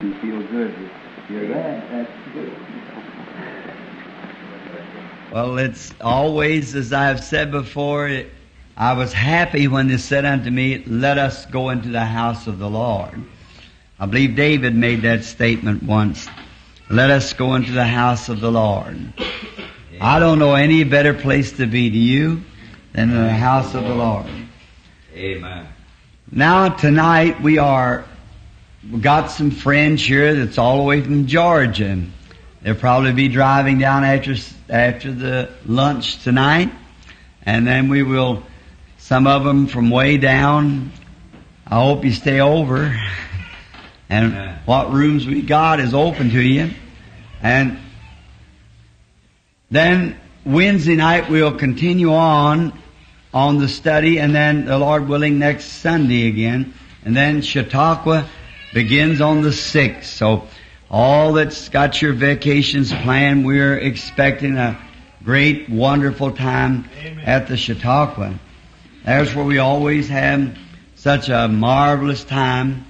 You feel good. You're glad. That's good. Well, it's always, as I have said before, I was happy when they said unto me, "Let us go into the house of the Lord." I believe David made that statement once. Let us go into the house of the Lord. I don't know any better place to be to you than in the house of the Lord. Amen. Now tonight we got some friends here that's all the way from Georgia. They'll probably be driving down after the lunch tonight, and then we will, some of them from way down. I hope you stay over. And what rooms we got is open to you. And then Wednesday night we'll continue on the study, and then the Lord willing next Sunday again. And then Chautauqua begins on the 6th. So all that's got your vacations planned, we're expecting a great, wonderful time at the Chautauqua. That's where we always have such a marvelous time.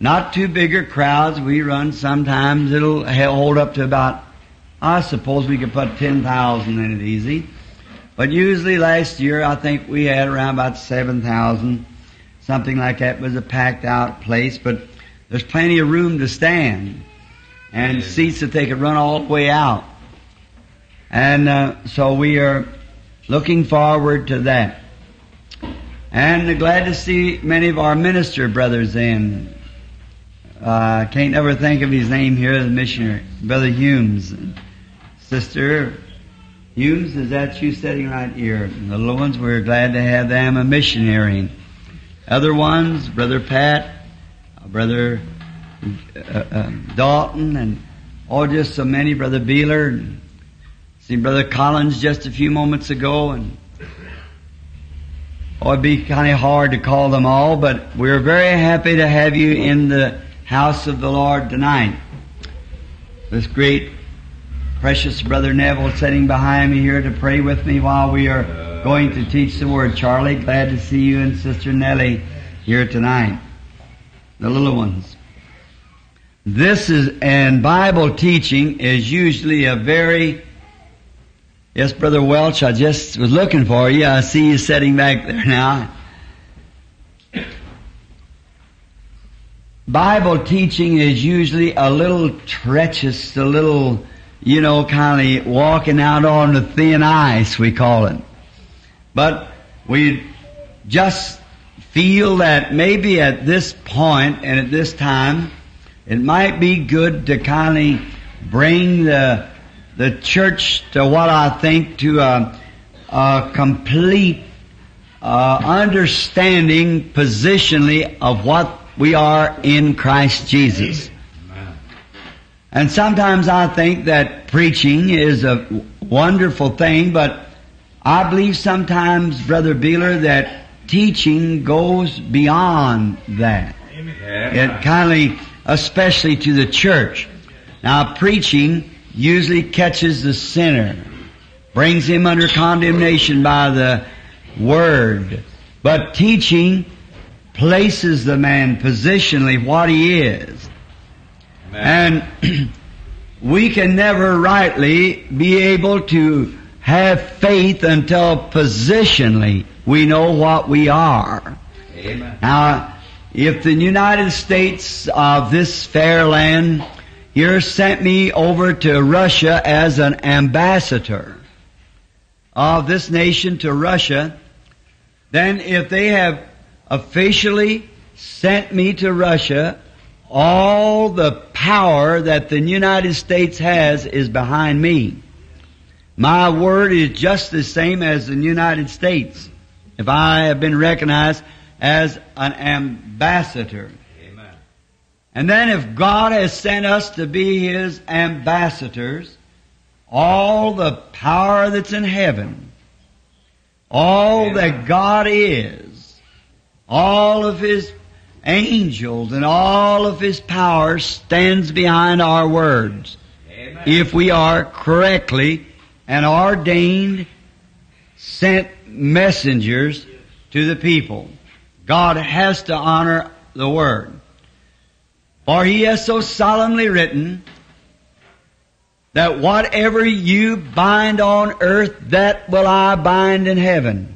Not too bigger crowds. We run sometimes. It'll hold up to about, I suppose we could put 10,000 in it easy. But usually last year I think we had around about 7,000. Something like that. It was a packed out place. But there's plenty of room to stand. And seats that they could run all the way out. And so we are looking forward to that. And glad to see many of our minister brothers in. I can't ever think of his name here, the missionary, Brother Humes. Sister Humes, is that you sitting right here? The little ones, we're glad to have them, a missionary. Other ones, Brother Pat, Brother Dalton, and just so many, Brother Beeler. And see Brother Collins just a few moments ago. And it'd be kind of hard to call them all, but we're very happy to have you in the house of the Lord tonight. This great, precious Brother Neville sitting behind me here to pray with me while we are going to teach the Word. Charlie, glad to see you and Sister Nellie here tonight. The little ones. And Bible teaching is usually a very... Yes, Brother Welch, I just was looking for you. I see you sitting back there now. Bible teaching is usually a little treacherous, a little, kind of walking out on the thin ice, we call it. But we just feel that maybe at this point and at this time, it might be good to kind of bring the church to what I think to a complete understanding positionally of what we are in Christ Jesus. Amen. And sometimes I think that preaching is a wonderful thing, but I believe sometimes, Brother Beeler, that teaching goes beyond that. Amen. It kind of, especially to the church. Now, preaching usually catches the sinner, brings him under condemnation by the word. But teaching places the man positionally what he is. Amen. And we can never rightly be able to have faith until positionally we know what we are. Amen. Now, if the United States of this fair land here sent me over to Russia as an ambassador of this nation to Russia, then if they have officially sent me to Russia, all the power that the United States has is behind me. My word is just the same as the United States if I have been recognized as an ambassador. And then if God has sent us to be His ambassadors, all the power that's in heaven, all that God is, all of His angels and all of His power stands behind our words. Amen. If we are correctly and ordained, sent messengers to the people, God has to honor the word. For he has so solemnly written that whatever you bind on earth, that will I bind in heaven.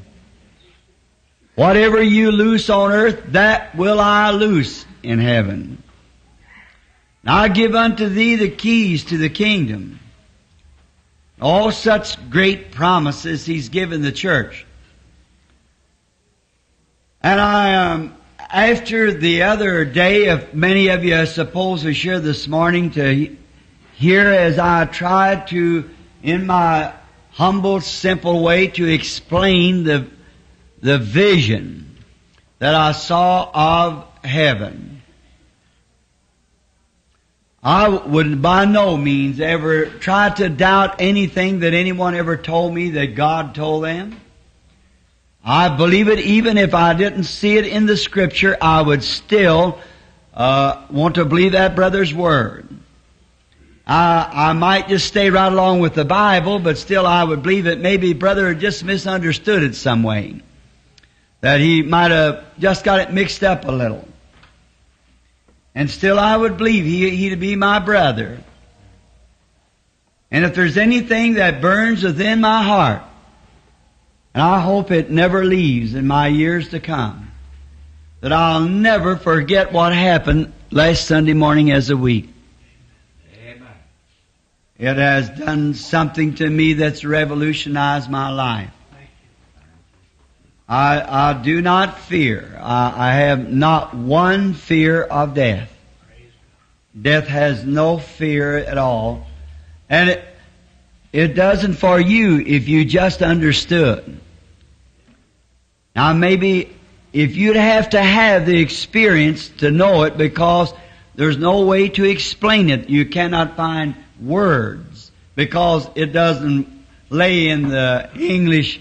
Whatever you loose on earth, that will I loose in heaven. And I give unto thee the keys to the kingdom. All such great promises he's given the church. And after the other day, if many of you, I suppose, was here this morning to hear as I tried to, in my humble, simple way, to explain the vision that I saw of heaven. I would by no means ever try to doubt anything that anyone ever told me that God told them. I believe it. Even if I didn't see it in the Scripture, I would still want to believe that brother's word. I might just stay right along with the Bible, but still I would believe it. Maybe brother just misunderstood it some way, that he might have just got it mixed up a little. And still I would believe he'd be my brother. And if there's anything that burns within my heart, and I hope it never leaves in my years to come, that I'll never forget what happened last Sunday morning as a week. Amen. It has done something to me that's revolutionized my life. I do not fear. I have not one fear of death. Death has no fear at all. And it doesn't for you if you just understood. Now maybe if you'd have to have the experience to know it, because there's no way to explain it. You cannot find words because it doesn't lay in the English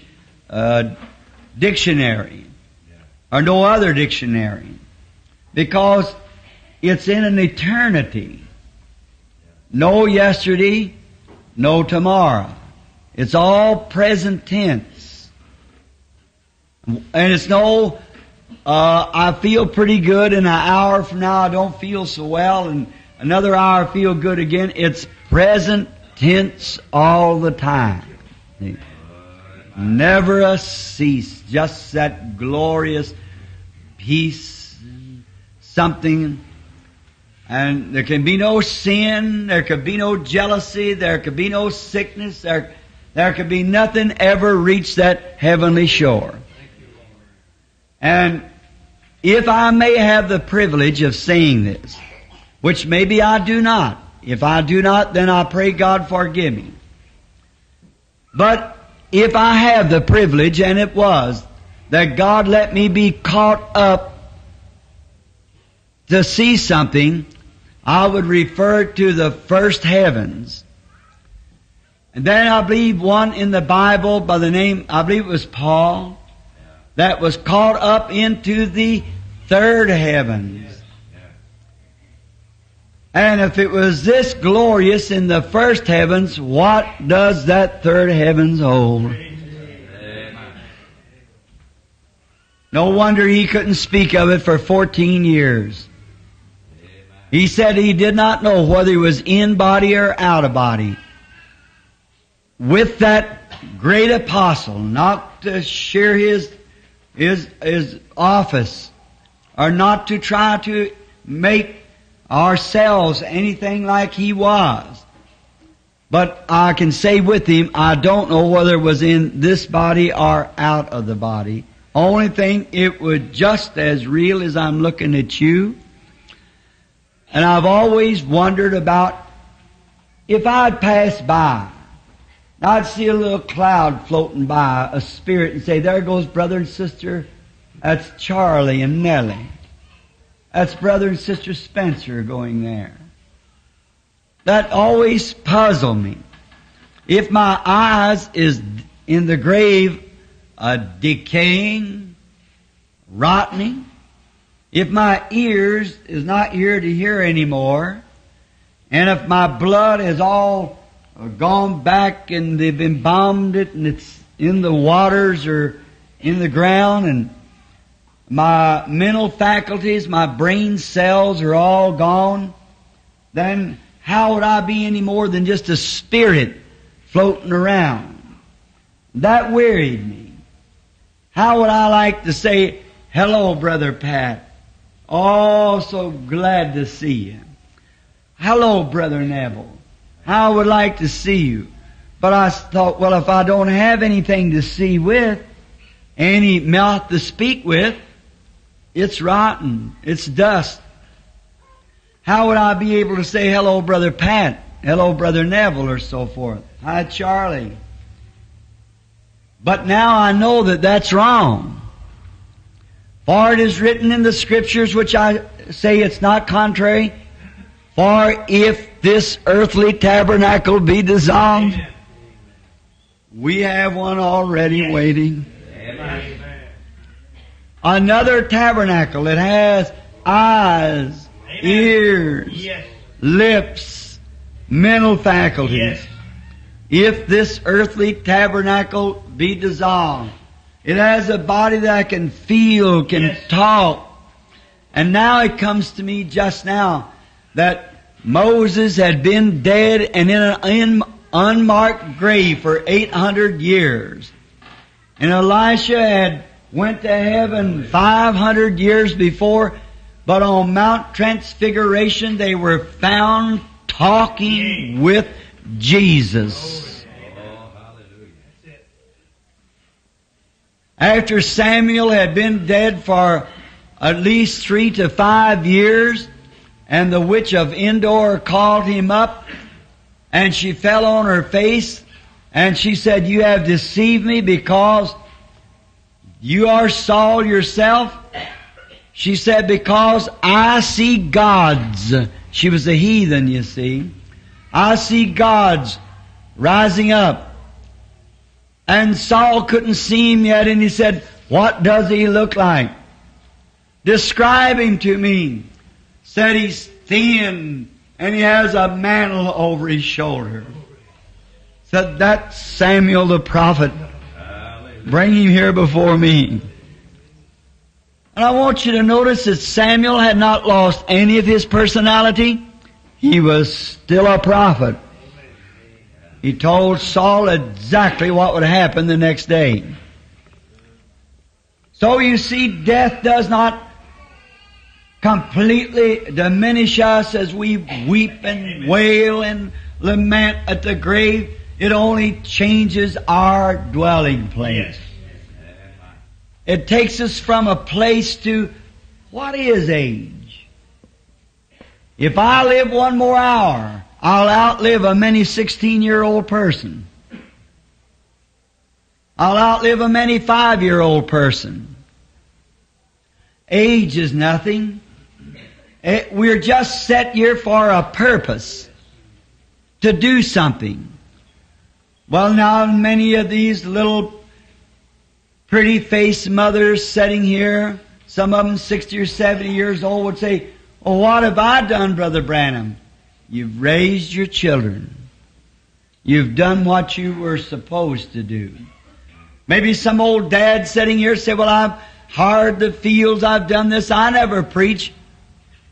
dictionary or no other dictionary, because it's in an eternity. No yesterday, no tomorrow. It's all present tense. And it's no, I feel pretty good, and an hour from now I don't feel so well, and another hour I feel good again. It's present tense all the time. Never a cease. Just that glorious peace, something. And there can be no sin, there can be no jealousy, there can be no sickness, there can be nothing ever reach that heavenly shore. And if I may have the privilege of saying this, which maybe I do not. If I do not, then I pray God forgive me. But if I have the privilege, and it was, that God let me be caught up to see something, I would refer to the first heavens. And then I believe one in the Bible by the name, I believe it was Paul, that was caught up into the third heavens. And if it was this glorious in the first heavens, what does that third heavens hold? No wonder he couldn't speak of it for 14 years. He said he did not know whether he was in body or out of body. With that great apostle, not to share his office, or not to try to make ourselves anything like he was. But I can say with him, I don't know whether it was in this body or out of the body. Only thing, it was just as real as I'm looking at you. And I've always wondered about if I'd pass by, I'd see a little cloud floating by, a spirit, and say, there goes brother and sister. That's Charlie and Nellie. That's brother and sister Spencer going there. That always puzzled me. If my eyes is in the grave, decaying, rotting, if my ears is not here to hear anymore, and if my blood is all gone back and they've embalmed it and it's in the waters or in the ground, and my mental faculties, my brain cells are all gone, then how would I be any more than just a spirit floating around? That wearied me. How would I like to say, hello, Brother Pat. Oh, so glad to see you. Hello, Brother Neville. I would like to see you. But I thought, well, if I don't have anything to see with, any mouth to speak with, it's rotten. It's dust. How would I be able to say, hello, Brother Pat, hello, Brother Neville, or so forth? Hi, Charlie. But now I know that that's wrong. For it is written in the Scriptures, which I say it's not contrary, for if this earthly tabernacle be dissolved, we have one already waiting. Amen. Another tabernacle that has eyes, amen, ears, yes, lips, mental faculties. Yes. If this earthly tabernacle be dissolved, it has a body that I can feel, can, yes, talk. And now it comes to me just now that Moses had been dead and in an unmarked grave for 800 years. And Elisha had went to heaven 500 years before, but on Mount Transfiguration they were found talking with Jesus. After Samuel had been dead for at least 3 to 5 years, and the witch of Endor called him up, and she fell on her face, and she said, you have deceived me because you are Saul yourself. She said, because I see gods. She was a heathen, you see. I see gods rising up. And Saul couldn't see him yet, and he said, what does he look like? Describe him to me. Said he's thin, and he has a mantle over his shoulder. Said, that's Samuel the prophet. Bring him here before me. And I want you to notice that Samuel had not lost any of his personality. He was still a prophet. He told Saul exactly what would happen the next day. So you see, death does not completely diminish us as we weep and wail and lament at the grave. It only changes our dwelling place. It takes us from a place to, what is age? If I live one more hour, I'll outlive a many 16-year-old person. I'll outlive a many 5-year-old person. Age is nothing. We're just set here for a purpose, to do something. Well, now many of these little pretty-faced mothers sitting here, some of them 60 or 70 years old, would say, well, what have I done, Brother Branham? You've raised your children. You've done what you were supposed to do. Maybe some old dad sitting here said, well, I've hired the fields, I've done this, I never preach.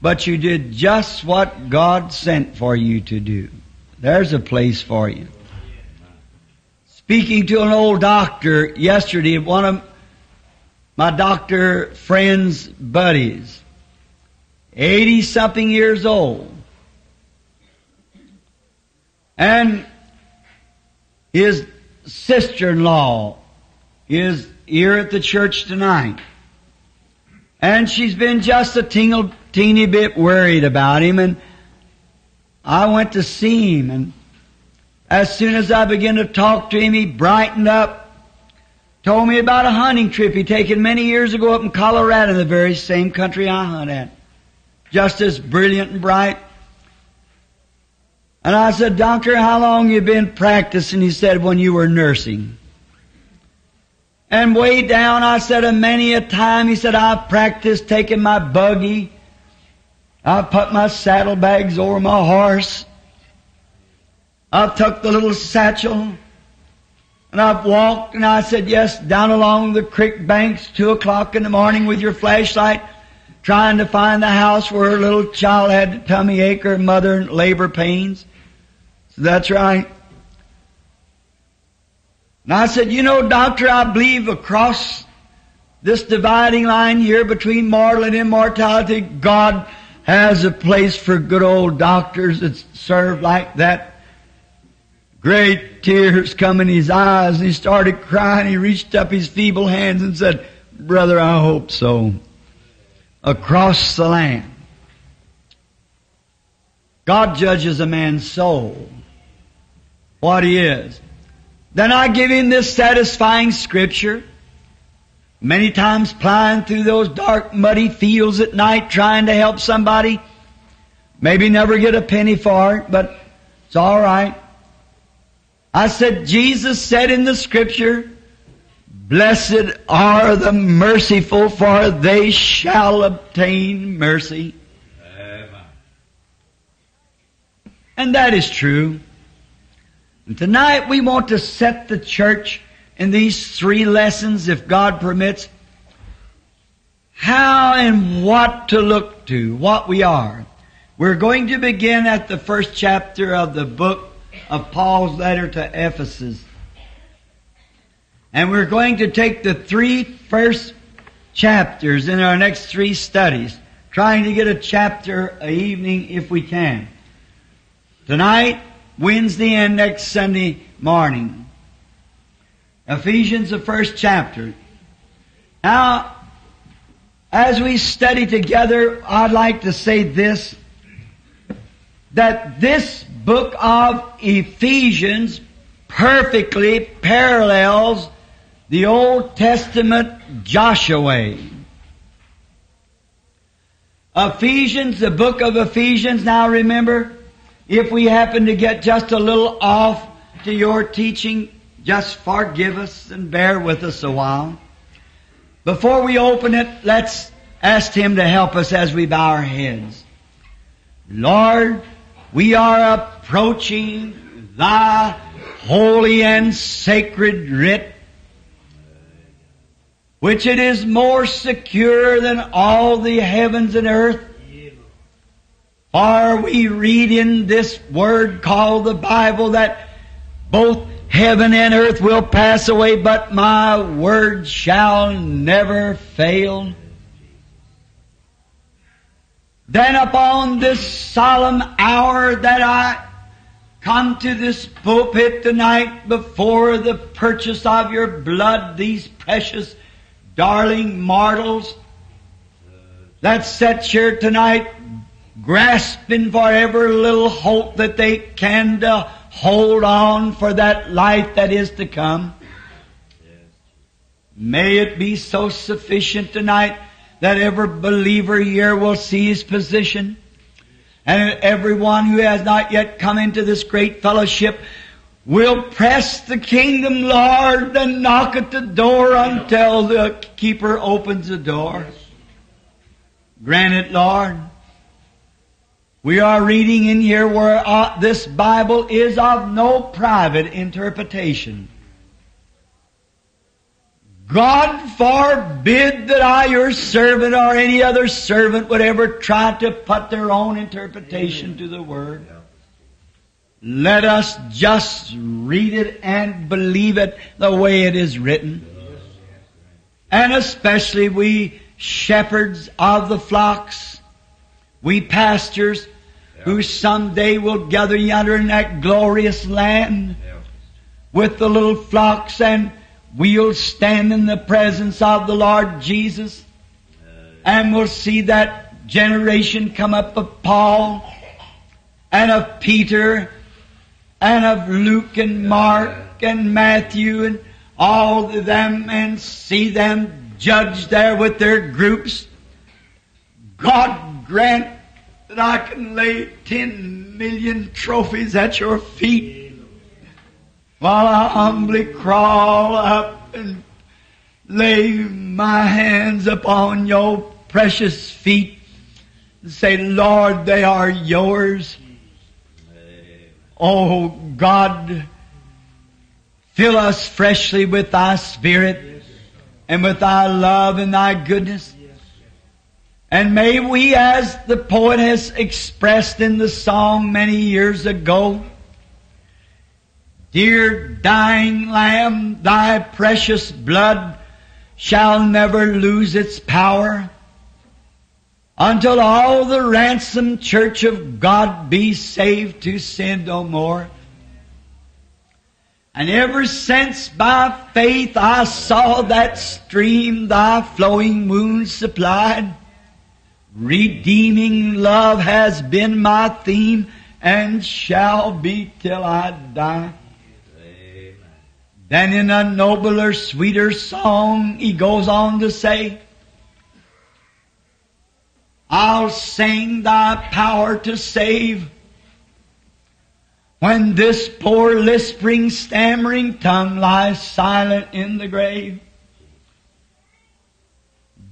But you did just what God sent for you to do. There's a place for you. Speaking to an old doctor yesterday, one of my doctor friend's buddies, 80-something years old, and his sister-in-law is here at the church tonight, and she's been just a teeny bit worried about him, and I went to see him, and as soon as I began to talk to him, he brightened up, told me about a hunting trip he'd taken many years ago up in Colorado, the very same country I hunt at. Just as brilliant and bright. And I said, Doctor, how long you been practicing? He said, when you were nursing. And way down, I said, many a time, he said, I've practiced taking my buggy. I've put my saddlebags over my horse. I've tucked the little satchel. And I've walked, and I said, yes, down along the creek banks, 2 o'clock in the morning with your flashlight, trying to find the house where her little child had a tummy ache, her mother labor pains. So that's right. And I said, you know, doctor, I believe across this dividing line here between mortal and immortality, God has a place for good old doctors that serve like that. Great tears come in his eyes, and he started crying. He reached up his feeble hands and said, brother, I hope so. Across the land, God judges a man's soul, what he is. Then I give him this satisfying scripture, many times plying through those dark, muddy fields at night trying to help somebody. Maybe never get a penny for it, but it's all right. I said, Jesus said in the scripture, blessed are the merciful, for they shall obtain mercy. Amen. And that is true. And tonight we want to set the church in these three lessons, if God permits, how and what to look to, what we are. We're going to begin at the first chapter of the book of Paul's letter to Ephesus. And we're going to take the three first chapters in our next three studies, trying to get a chapter an evening if we can. Tonight, Wednesday, and next Sunday morning. Ephesians, the first chapter. Now, as we study together, I'd like to say this, that this book of Ephesians perfectly parallels the Old Testament Joshua. Ephesians, the book of Ephesians, now remember, if we happen to get just a little off to your teaching, just forgive us and bear with us a while. Before we open it, let's ask Him to help us as we bow our heads. Lord, we are approaching Thy holy and sacred writ, which it is more secure than all the heavens and earth. For we read in this word called the Bible that both heaven and earth will pass away, but My word shall never fail. Then upon this solemn hour that I come to this pulpit tonight before the purchase of Your blood, these precious darling mortals that sit here tonight grasping for every little hope that they can to hold on for that life that is to come. May it be so sufficient tonight that every believer here will see his position, and everyone who has not yet come into this great fellowship will press the kingdom, Lord, and knock at the door until the keeper opens the door. Grant it, Lord. We are reading in here where this Bible is of no private interpretation. God forbid that I, Your servant, or any other servant would ever try to put their own interpretation to the Word. Let us just read it and believe it the way it is written. And especially we shepherds of the flocks, we pastors, who someday will gather yonder in that glorious land with the little flocks, and we'll stand in the presence of the Lord Jesus, and we'll see that generation come up of Paul and of Peter and of Luke and Mark and Matthew and all of them, and see them judged there with their groups. God grant that I can lay 10 million trophies at Your feet while I humbly crawl up and lay my hands upon Your precious feet and say, Lord, they are Yours. Oh, God, Fill us freshly with Thy Spirit and with Thy love and Thy goodness. And may we, as the poet has expressed in the song many years ago, "Dear dying Lamb, Thy precious blood shall never lose its power until all the ransomed church of God be saved to sin no more." And ever since by faith I saw that stream Thy flowing wounds supplied, redeeming love has been my theme and shall be till I die. Amen. Then in a nobler, sweeter song he goes on to say, "I'll sing Thy power to save when this poor lisping, stammering tongue lies silent in the grave.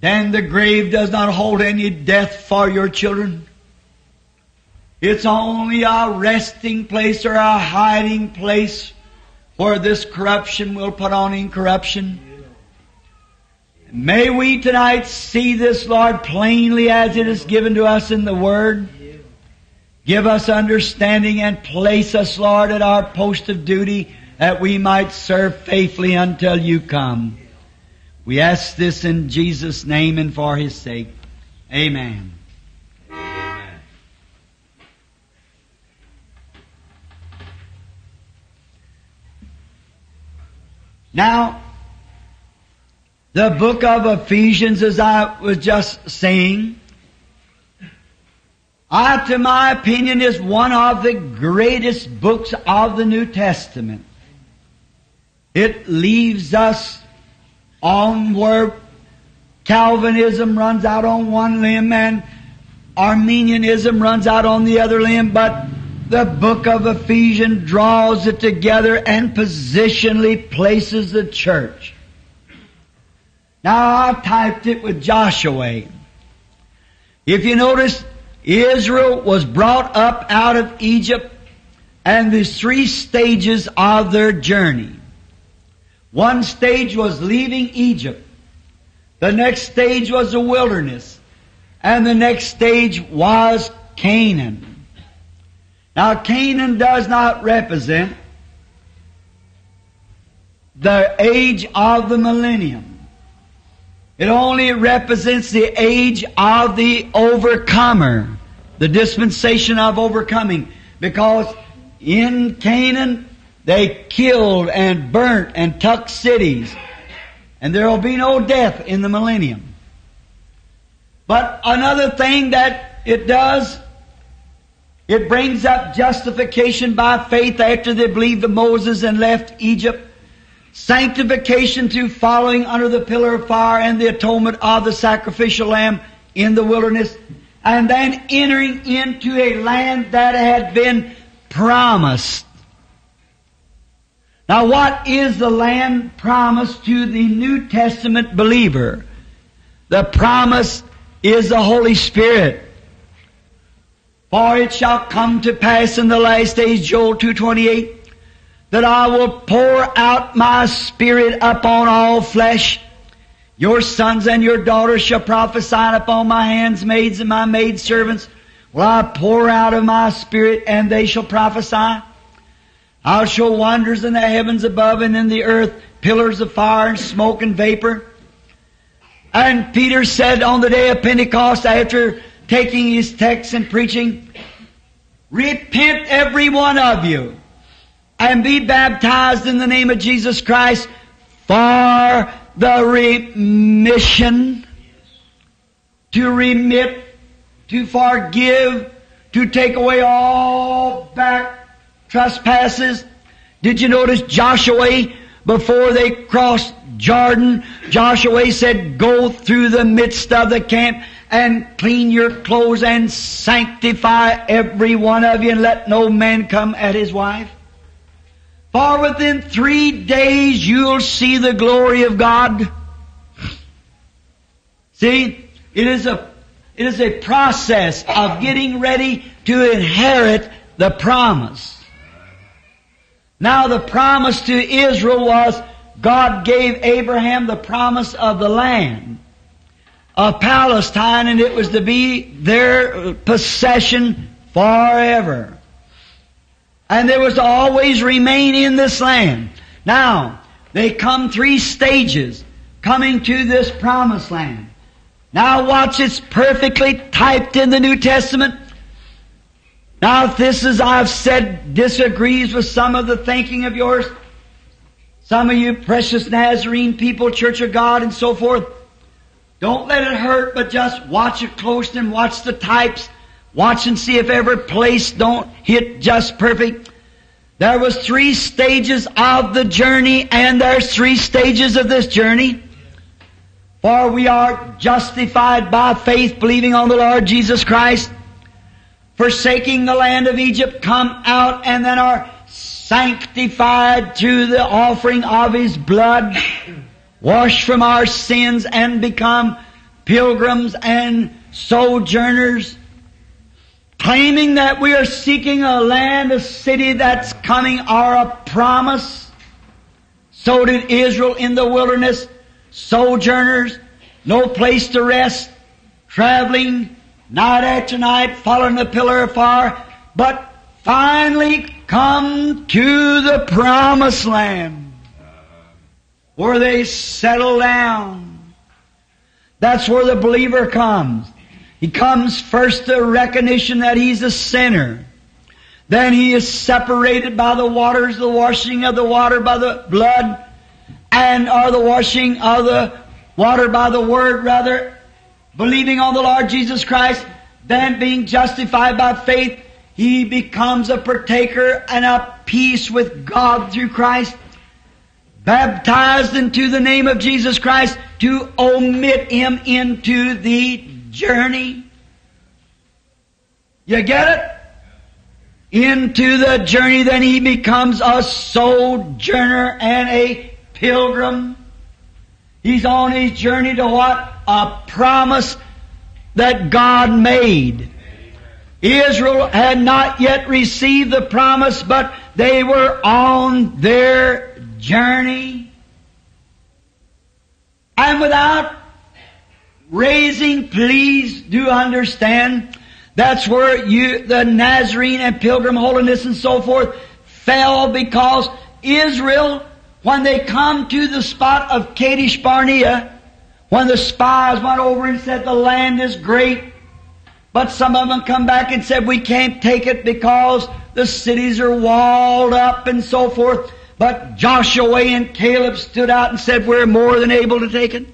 Then the grave does not hold any death for your children. It's only a resting place or a hiding place where this corruption will put on incorruption." May we tonight see this, Lord, plainly as it is given to us in the Word. Give us understanding and place us, Lord, at our post of duty that we might serve faithfully until You come. We ask this in Jesus' name and for His sake. Amen. Amen. Now, the book of Ephesians, as I was just saying, to my opinion, is one of the greatest books of the New Testament. It leaves us on where Calvinism runs out on one limb and Arminianism runs out on the other limb, but the book of Ephesians draws it together and positionally places the church. Now, I typed it with Joshua. If you notice, Israel was brought up out of Egypt, and there's three stages of their journey. One stage was leaving Egypt. The next stage was the wilderness. And the next stage was Canaan. Now, Canaan does not represent the age of the millennium. It only represents the age of the overcomer, the dispensation of overcoming. Because in Canaan, they killed and burnt and took cities. And there will be no death in the millennium. But another thing that it does, it brings up justification by faith after they believed in Moses and left Egypt. Sanctification through following under the pillar of fire and the atonement of the sacrificial lamb in the wilderness. And then entering into a land that had been promised. Now, what is the land promised to the New Testament believer? The promise is the Holy Spirit. "For it shall come to pass in the last days," Joel 2:28, "that I will pour out my Spirit upon all flesh. Your sons and your daughters shall prophesy, upon my handmaids and my maidservants will I pour out of my Spirit, and they shall prophesy. I'll show wonders in the heavens above and in the earth, pillars of fire and smoke and vapor." And Peter said on the day of Pentecost, after taking his text and preaching, "Repent every one of you, and be baptized in the name of Jesus Christ for the remission," to remit, to forgive, to take away all back trespasses. Did you notice Joshua, before they crossed Jordan, Joshua said, "Go through the midst of the camp and clean your clothes and sanctify every one of you, and let no man come at his wife. For within 3 days you'll see the glory of God." See, it is a process of getting ready to inherit the promise. Now the promise to Israel was God gave Abraham the promise of the land of Palestine, and it was to be their possession forever. And there was to always remain in this land. Now, they come three stages coming to this promised land. Now watch, it's perfectly typed in the New Testament. Now if this, as I've said, disagrees with some of the thinking of yours, some of you precious Nazarene people, Church of God and so forth, don't let it hurt, but just watch it close and watch the types. Watch and see if every place don't hit just perfect. There was three stages of the journey, and there's three stages of this journey. For we are justified by faith, believing on the Lord Jesus Christ, forsaking the land of Egypt, come out, and then are sanctified through the offering of His blood, washed from our sins, and become pilgrims and sojourners, claiming that we are seeking a land, a city that's coming, or a promise. So did Israel in the wilderness. Sojourners, no place to rest, traveling night after night, following the pillar of fire, but finally come to the promised land where they settle down. That's where the believer comes. He comes first to recognition that he's a sinner. Then he is separated by the waters, the washing of the water by the blood, and or the washing of the water by the word, rather, believing on the Lord Jesus Christ. Then being justified by faith, he becomes a partaker and a peace with God through Christ, baptized into the name of Jesus Christ to omit him into the journey. You get it? Into the journey, then he becomes a sojourner and a pilgrim. He's on his journey to what? A promise that God made. Israel had not yet received the promise, but they were on their journey. And without raising, please do understand, that's where you, the Nazarene and pilgrim holiness and so forth, fell, because Israel, when they come to the spot of Kadesh Barnea, when the spies went over and said the land is great, but some of them come back and said we can't take it because the cities are walled up and so forth, but Joshua and Caleb stood out and said we're more than able to take it.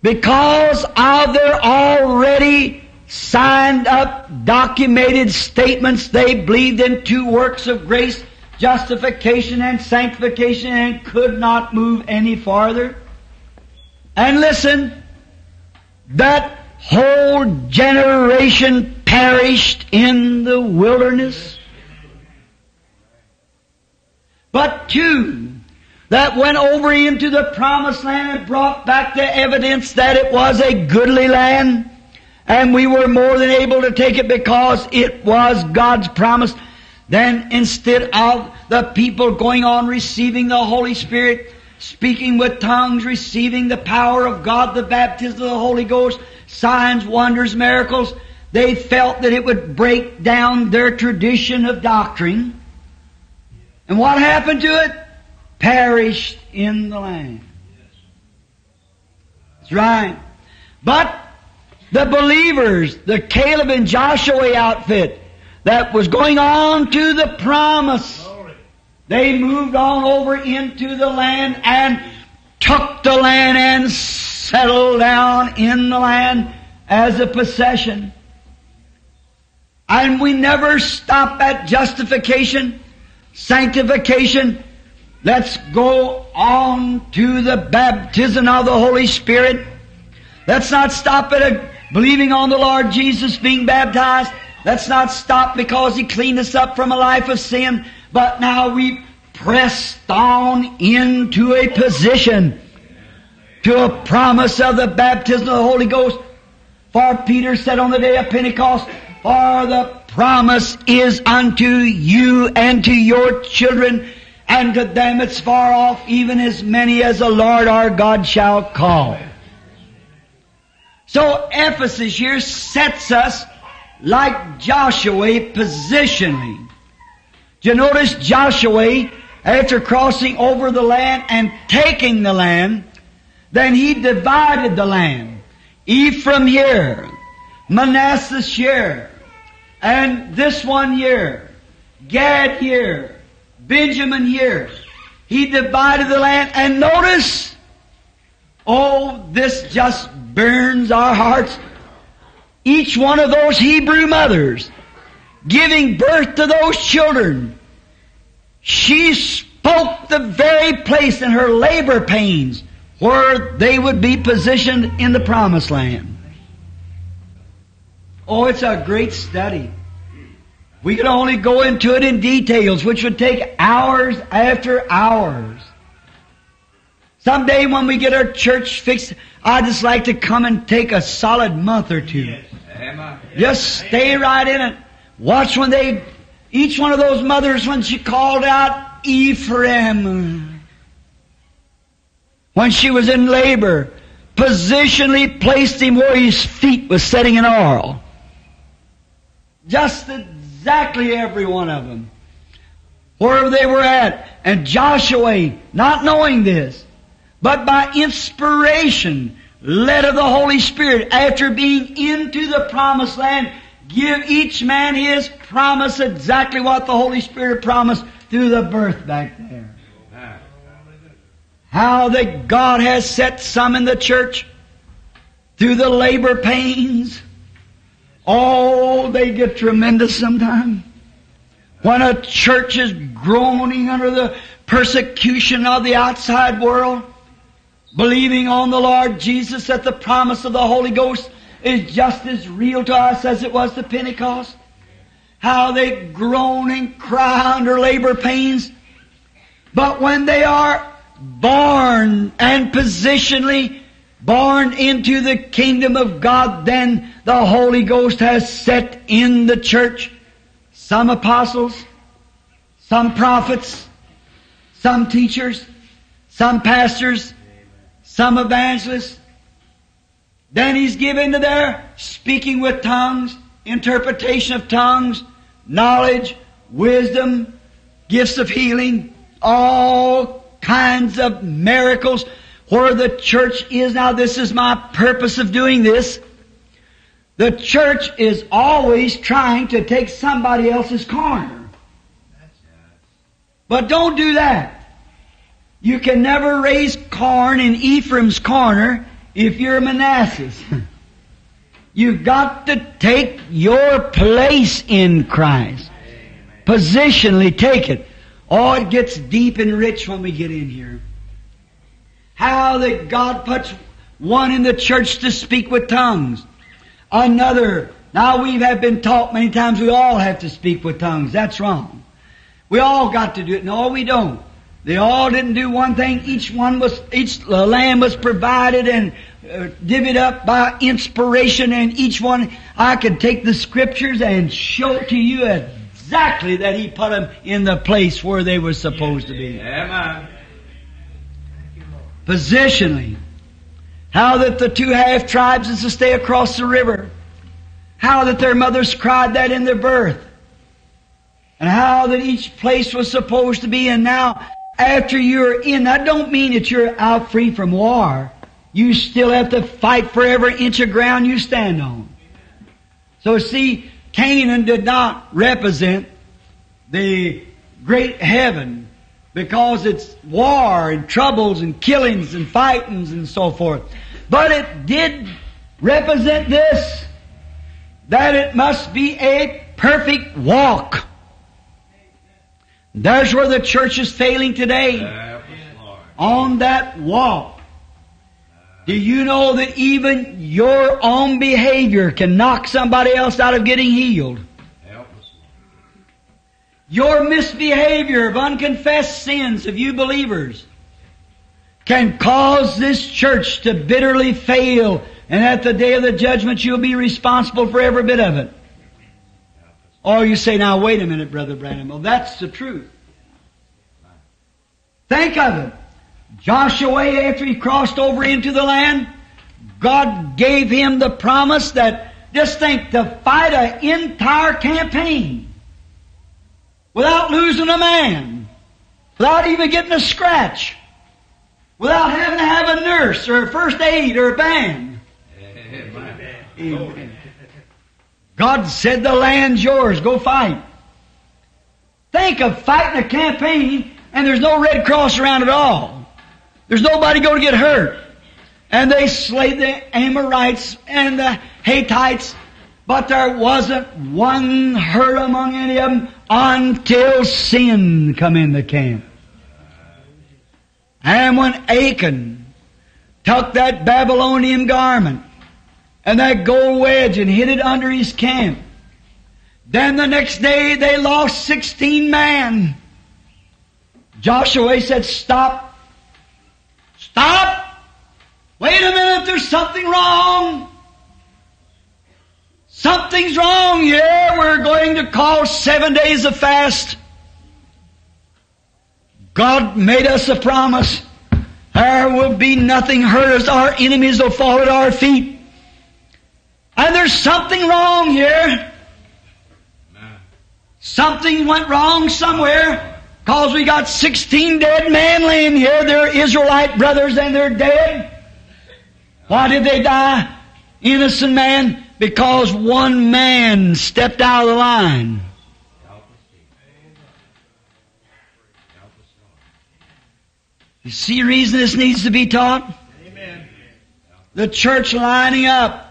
Because of their already signed up, documented statements, they believed in two works of grace, justification and sanctification, and could not move any farther. And listen, that whole generation perished in the wilderness. But two that went over into the promised land and brought back the evidence that it was a goodly land, and we were more than able to take it because it was God's promise. Then instead of the people going on receiving the Holy Spirit, speaking with tongues, receiving the power of God, the baptism of the Holy Ghost, signs, wonders, miracles, they felt that it would break down their tradition of doctrine. And what happened to it? Perished in the land. That's right. But the believers, the Caleb and Joshua outfit that was going on to the promise, they moved on over into the land and took the land and settled down in the land as a possession. And we never stop at justification, sanctification. Let's go on to the baptism of the Holy Spirit. Let's not stop at believing on the Lord Jesus, being baptized. Let's not stop because He cleaned us up from a life of sin. But now we've pressed on into a position, to a promise of the baptism of the Holy Ghost. For Peter said on the day of Pentecost, For the promise is unto you and to your children, and to them it's far off, even as many as the Lord our God shall call. So Ephesus here sets us, like Joshua, positioning. Do you notice Joshua, after crossing over the land and taking the land, then he divided the land. Ephraim here, Manasseh here, and this one here, Gad here, Benjamin here. He divided the land, and notice, oh, this just burns our hearts. Each one of those Hebrew mothers giving birth to those children, she spoke the very place in her labor pains where they would be positioned in the promised land. Oh, it's a great study. We could only go into it in details, which would take hours after hours. Someday when we get our church fixed, I'd just like to come and take a solid month or two. Yes. Just stay right in it. Watch when they, each one of those mothers, when she called out Ephraim, when she was in labor, positionally placed him where his feet was setting an oil. Just exactly every one of them, wherever they were at. And Joshua, not knowing this, but by inspiration, led of the Holy Spirit, after being into the promised land, give each man his promise, exactly what the Holy Spirit promised through the birth back there. How that God has set some in the church through the labor pains. Oh, they get tremendous sometimes. When a church is groaning under the persecution of the outside world, believing on the Lord Jesus, that the promise of the Holy Ghost is just as real to us as it was to Pentecost. How they groan and cry under labor pains. But when they are born and positionally born into the kingdom of God, then the Holy Ghost has set in the church some apostles, some prophets, some teachers, some pastors, some evangelists. Then He's given to their speaking with tongues, interpretation of tongues, knowledge, wisdom, gifts of healing, all kinds of miracles where the church is now. This is my purpose of doing this. The church is always trying to take somebody else's corner. But don't do that. You can never raise corn in Ephraim's corner if you're Manasseh's. You've got to take your place in Christ. Positionally take it. Oh, it gets deep and rich when we get in here. How that God puts one in the church to speak with tongues. Another, now we have been taught many times we all have to speak with tongues. That's wrong. We all got to do it. No, we don't. They all didn't do one thing. Each land was provided and divvied up by inspiration, and each one, I could take the scriptures and show to you exactly that He put them in the place where they were supposed to be. Amen. Positionally. How that the two half tribes is to stay across the river. How that their mothers cried that in their birth. And how that each place was supposed to be, and now after you're in, I don't mean that you're out free from war. You still have to fight for every inch of ground you stand on. So see, Canaan did not represent the great heaven because it's war and troubles and killings and fightings and so forth. But it did represent this, that it must be a perfect walk. There's where the church is failing today. On that walk. Do you know that even your own behavior can knock somebody else out of getting healed? Your misbehavior of unconfessed sins of you believers can cause this church to bitterly fail, and at the day of the judgment you'll be responsible for every bit of it. Or you say, now wait a minute, Brother Branham. Well, that's the truth. Think of it. Joshua, after he crossed over into the land, God gave him the promise that, just think, to fight an entire campaign without losing a man, without even getting a scratch, without having to have a nurse or a first aid or a band. Amen. Amen. God said, the land's yours. Go fight. Think of fighting a campaign and there's no Red Cross around at all. There's nobody going to get hurt. And they slayed the Amorites and the Hittites, but there wasn't one hurt among any of them until sin come in the camp. And when Achan took that Babylonian garment and that gold wedge and hid it under his camp, then the next day they lost 16 men. Joshua said, stop. Stop. Wait a minute, there's something wrong. Something's wrong here. Yeah, we're going to call 7 days of fast. God made us a promise. There will be nothing hurt us. Our enemies will fall at our feet. And there's something wrong here. Something went wrong somewhere, because we got 16 dead men laying here. They're Israelite brothers and they're dead. Why did they die? Innocent man. Because one man stepped out of the line. You see the reason this needs to be taught? Amen. The church lining up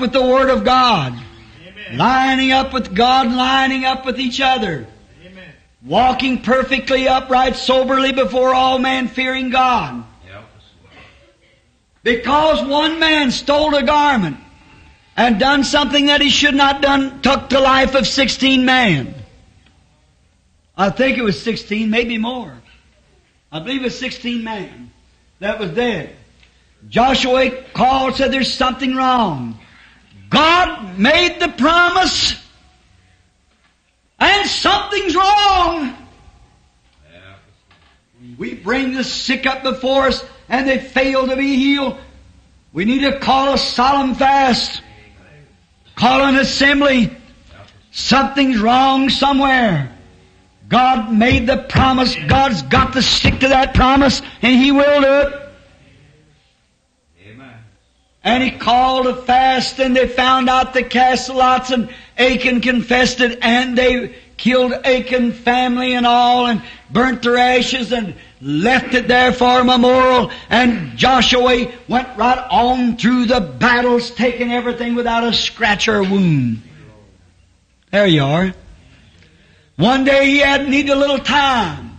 with the Word of God. Amen. Lining up with God, lining up with each other. Amen. Walking perfectly upright, soberly before all men, fearing God. Because one man stole a garment and done something that he should not done, took the life of 16 men. I think it was 16, maybe more. I believe it was 16 men that was dead. Joshua called, said there's something wrong. God made the promise, and something's wrong. We bring the sick up before us and they fail to be healed. We need to call a solemn fast. Call an assembly. Something's wrong somewhere. God made the promise. God's got to stick to that promise, and He will do it. Amen. And He called a fast, and they found out the cast lots, and Achan confessed it, and they killed Achan's family and all, and burnt their ashes, and left it there for a memorial. And Joshua went right on through the battles, taking everything without a scratch or a wound. There you are. One day he had need a little time,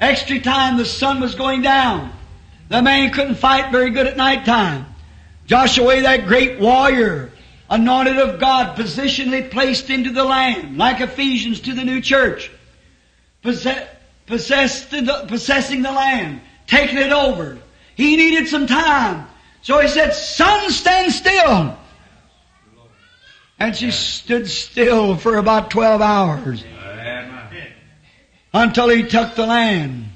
extra time. The sun was going down. The man couldn't fight very good at night time. Joshua, that great warrior, anointed of God, positionally placed into the land, like Ephesians to the new church, possessing the land, taking it over. He needed some time. So he said, "Sun, stand still." And she stood still for about 12 hours. Until he took the land.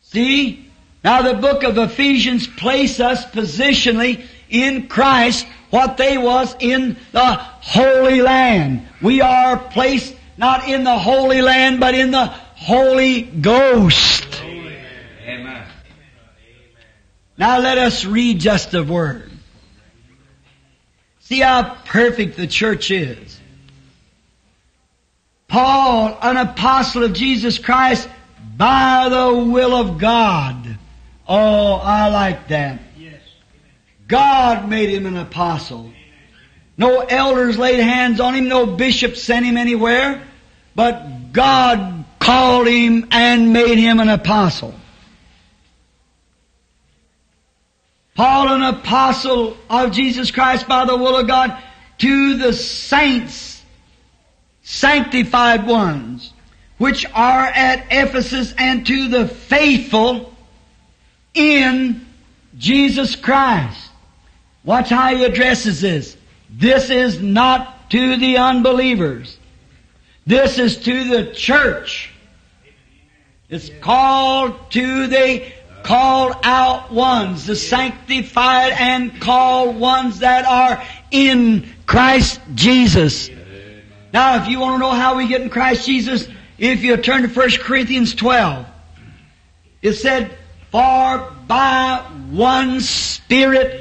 See? Now the book of Ephesians places us positionally in Christ, what they was in the Holy Land. We are placed not in the Holy Land, but in the Holy Ghost. Amen. Amen. Now let us read just the Word. See how perfect the church is. Paul, an apostle of Jesus Christ, by the will of God. Oh, I like that. God made him an apostle. No elders laid hands on him. No bishop sent him anywhere. But God called him and made him an apostle. Paul, an apostle of Jesus Christ by the will of God, to the saints, sanctified ones, which are at Ephesus, and to the faithful in Jesus Christ. Watch how he addresses this. This is not to the unbelievers. This is to the church. It's called to the called out ones, the sanctified and called ones that are in Christ Jesus. Now, if you want to know how we get in Christ Jesus, if you turn to 1 Corinthians 12, it said, "For by one Spirit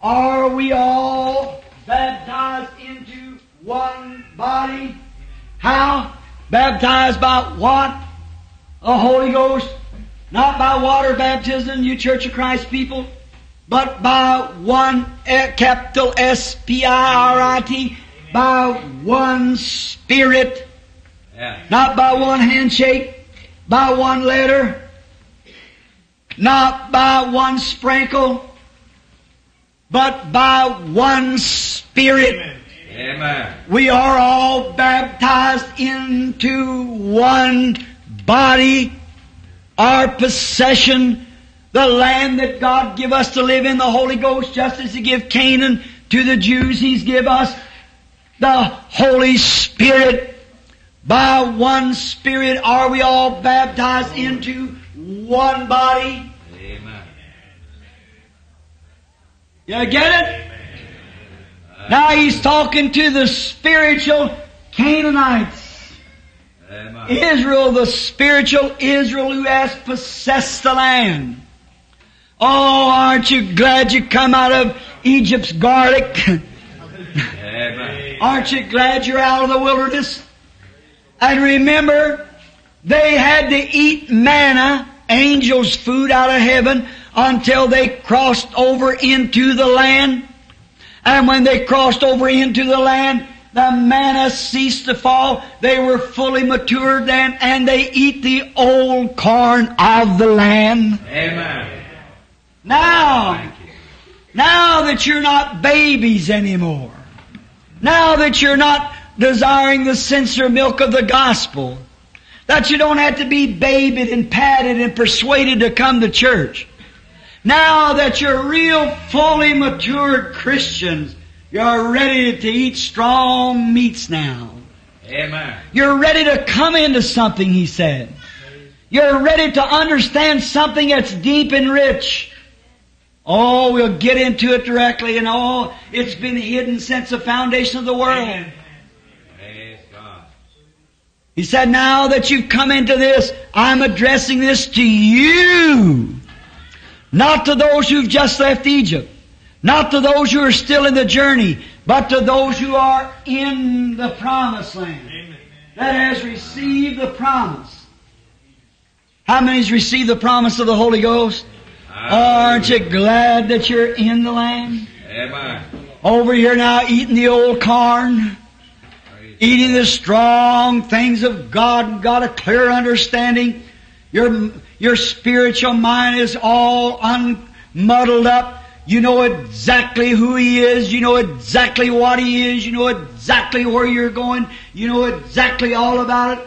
are we all baptized into one body." How? Baptized by what? The Holy Ghost. Not by water baptism, you Church of Christ people, but by one, capital S-P-I-R-I-T, by one Spirit. Not by one handshake, by one letter, not by one sprinkle, but by one Spirit. Amen. We are all baptized into one body, our possession, the land that God give us to live in, the Holy Ghost, just as He give Canaan to the Jews, He's give us the Holy Spirit. By one Spirit are we all baptized into one body. Amen. You get it? Amen. Now He's talking to the spiritual Canaanites. Amen. Israel, the spiritual Israel who has possessed the land. Oh, aren't you glad you come out of Egypt's garlic? Amen. Aren't you glad you're out of the wilderness? And remember, they had to eat manna, angels' food out of heaven, until they crossed over into the land. And when they crossed over into the land, the manna ceased to fall. They were fully matured then, and they eat the old corn of the land. Amen. Now that you're not babies anymore, now that you're not desiring the censored milk of the gospel, that you don't have to be babied and patted and persuaded to come to church. Now that you're real fully matured Christians, you're ready to eat strong meats now. Amen. You're ready to come into something, He said. You're ready to understand something that's deep and rich. Oh, we'll get into it directly, and oh, it's been hidden since the foundation of the world. Amen. He said, now that you've come into this, I'm addressing this to you. Not to those who've just left Egypt. Not to those who are still in the journey. But to those who are in the promised land. Amen. That has received the promise. How many's received the promise of the Holy Ghost? Aren't you glad that you're in the land? Amen. Over here now eating the old corn. Eating the strong things of God, got a clear understanding. Your spiritual mind is all unmuddled up. You know exactly who He is. You know exactly what He is. You know exactly where you're going. You know exactly all about it.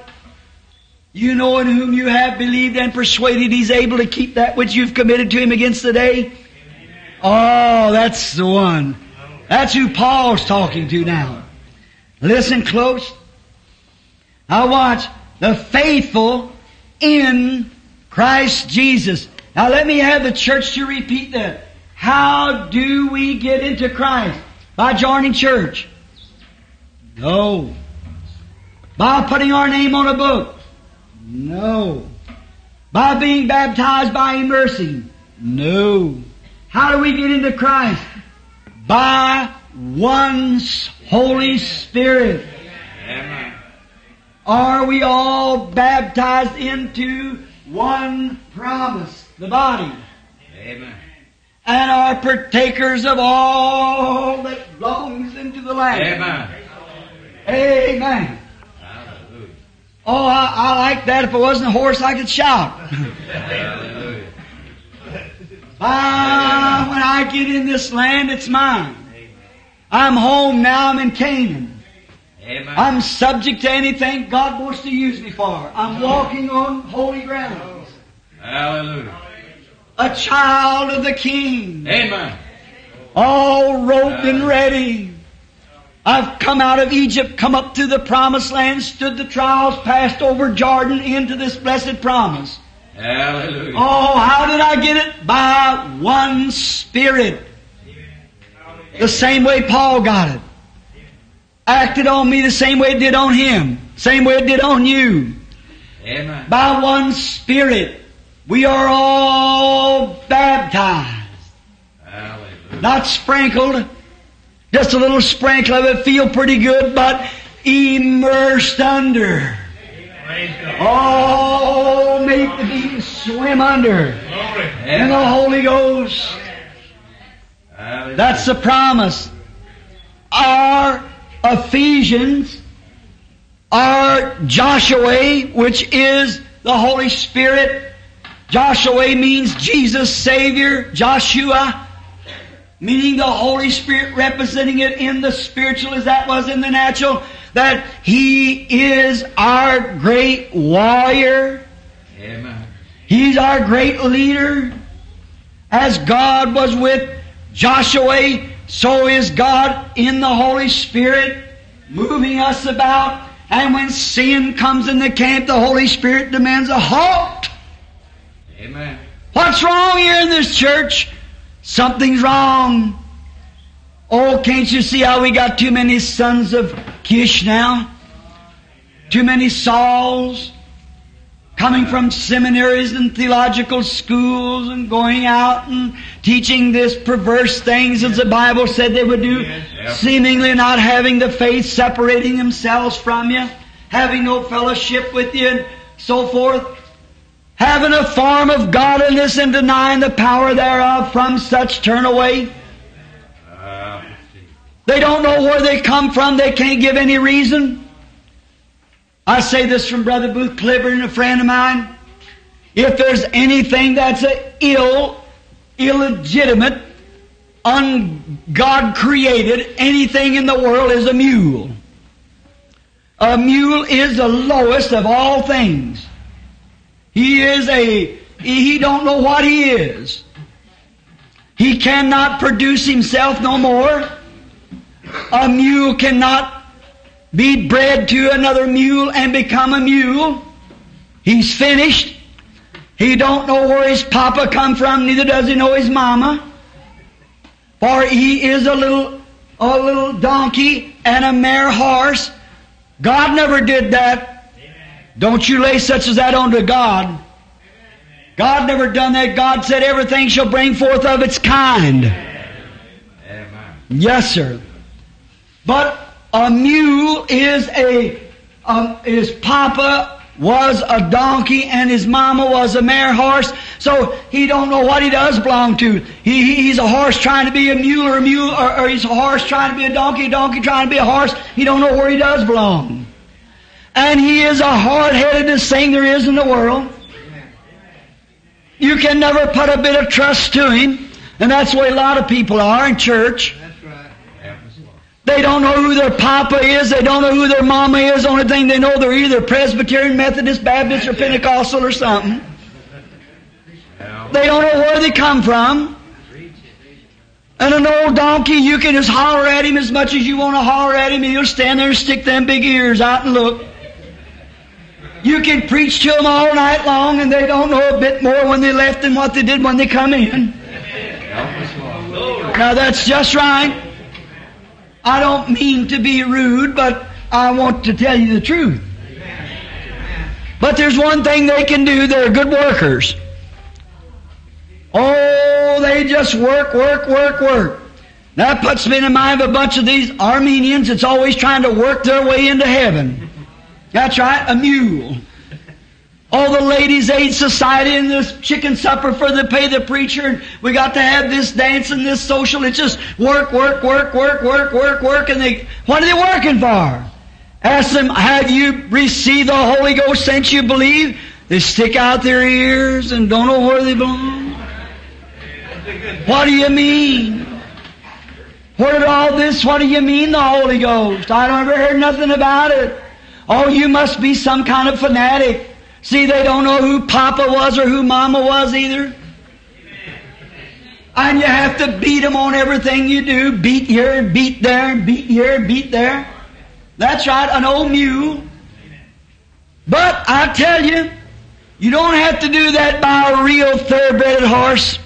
You know in whom you have believed and persuaded He's able to keep that which you've committed to Him against the day. Oh, that's the one. That's who Paul's talking to now. Listen close. Now watch. The faithful in Christ Jesus. Now let me have the church to repeat that. How do we get into Christ? By joining church? No. By putting our name on a book? No. By being baptized by immersing? No. How do we get into Christ? By one's Holy Spirit. Amen. Are we all baptized into one promise, the body? Amen. And are partakers of all that belongs into the land? Amen. Amen. Hallelujah. Oh, I like that. If it wasn't a horse, I could shout. Hallelujah. Ah, when I get in this land, it's mine. I'm home now, I'm in Canaan. Amen. I'm subject to anything God wants to use me for. I'm walking on holy ground. Hallelujah. A child of the King. Amen. all robed and ready. I've come out of Egypt, come up to the promised land, stood the trials, passed over Jordan into this blessed promise. Hallelujah. Oh, how did I get it? By one Spirit. The same way Paul got it. Acted on me the same way it did on him. Same way it did on you. Amen. By one Spirit. We are all baptized. Hallelujah. Not sprinkled. Just a little sprinkle of it. Feel pretty good, but immersed under. Oh, make the beaten swim under. Glory. In the Holy Ghost. Hallelujah. That's the promise. Our Ephesians, our Joshua, which is the Holy Spirit. Joshua means Jesus Savior. Joshua, meaning the Holy Spirit, representing it in the spiritual as that was in the natural. That He is our great warrior. Amen. He's our great leader. As God was with Joshua, so is God in the Holy Spirit moving us about. And when sin comes in the camp, the Holy Spirit demands a halt. Amen. What's wrong here in this church? Something's wrong. Oh, can't you see how we got too many sons of Kish now? Too many Sauls coming from seminaries and theological schools and going out and teaching this perverse things as the Bible said they would do, seemingly not having the faith, separating themselves from you, having no fellowship with you, and so forth. Having a form of godliness and denying the power thereof, from such turn away. They don't know where they come from. They can't give any reason. I say this from Brother Booth Cliburn, a friend of mine. If there's anything that's an illegitimate, un-God-created, anything in the world is a mule. A mule is the lowest of all things. He don't know what he is. He cannot produce himself no more. A mule cannot be bred to another mule and become a mule. He's finished. He don't know where his papa come from, neither does he know his mama. For he is a little donkey and a mare horse. God never did that. Don't you lay such as that onto God. God never done that. God said everything shall bring forth of its kind. Yes, sir. But a mule is his papa was a donkey and his mama was a mare horse. So he don't know what he does belong to. He's a horse trying to be a mule, or or he's a horse trying to be a donkey trying to be a horse. He don't know where he does belong. And he is the hard-headedest thing there is in the world. You can never put a bit of trust to him. And that's the way a lot of people are in church. They don't know who their papa is. They don't know who their mama is. The only thing they know, they're either Presbyterian, Methodist, Baptist, or Pentecostal or something. They don't know where they come from. And an old donkey, you can just holler at him as much as you want to holler at him, and he'll stand there and stick them big ears out and look. You can preach to them all night long, and they don't know a bit more when they left than what they did when they come in. Now that's just right. I don't mean to be rude, but I want to tell you the truth. But there's one thing they can do. They're good workers. Oh, they just work, work, work, work. That puts me in mind of a bunch of these Armenians that's always trying to work their way into heaven. That's right, a mule. All the Ladies' Aid Society and this chicken supper for the pay the preacher. And we got to have this dance and this social. It's just work, work, work, work, work, work, work. And what are they working for? Ask them, have you received the Holy Ghost since you believe? They stick out their ears and don't know where they belong. What do you mean? What did all this, what do you mean the Holy Ghost? I don't ever hear nothing about it. Oh, you must be some kind of fanatic. See, they don't know who Papa was or who Mama was either. And you have to beat them on everything you do. Beat here and beat there and beat here and beat there. That's right, an old mule. But I tell you, you don't have to do that by a real thoroughbred horse.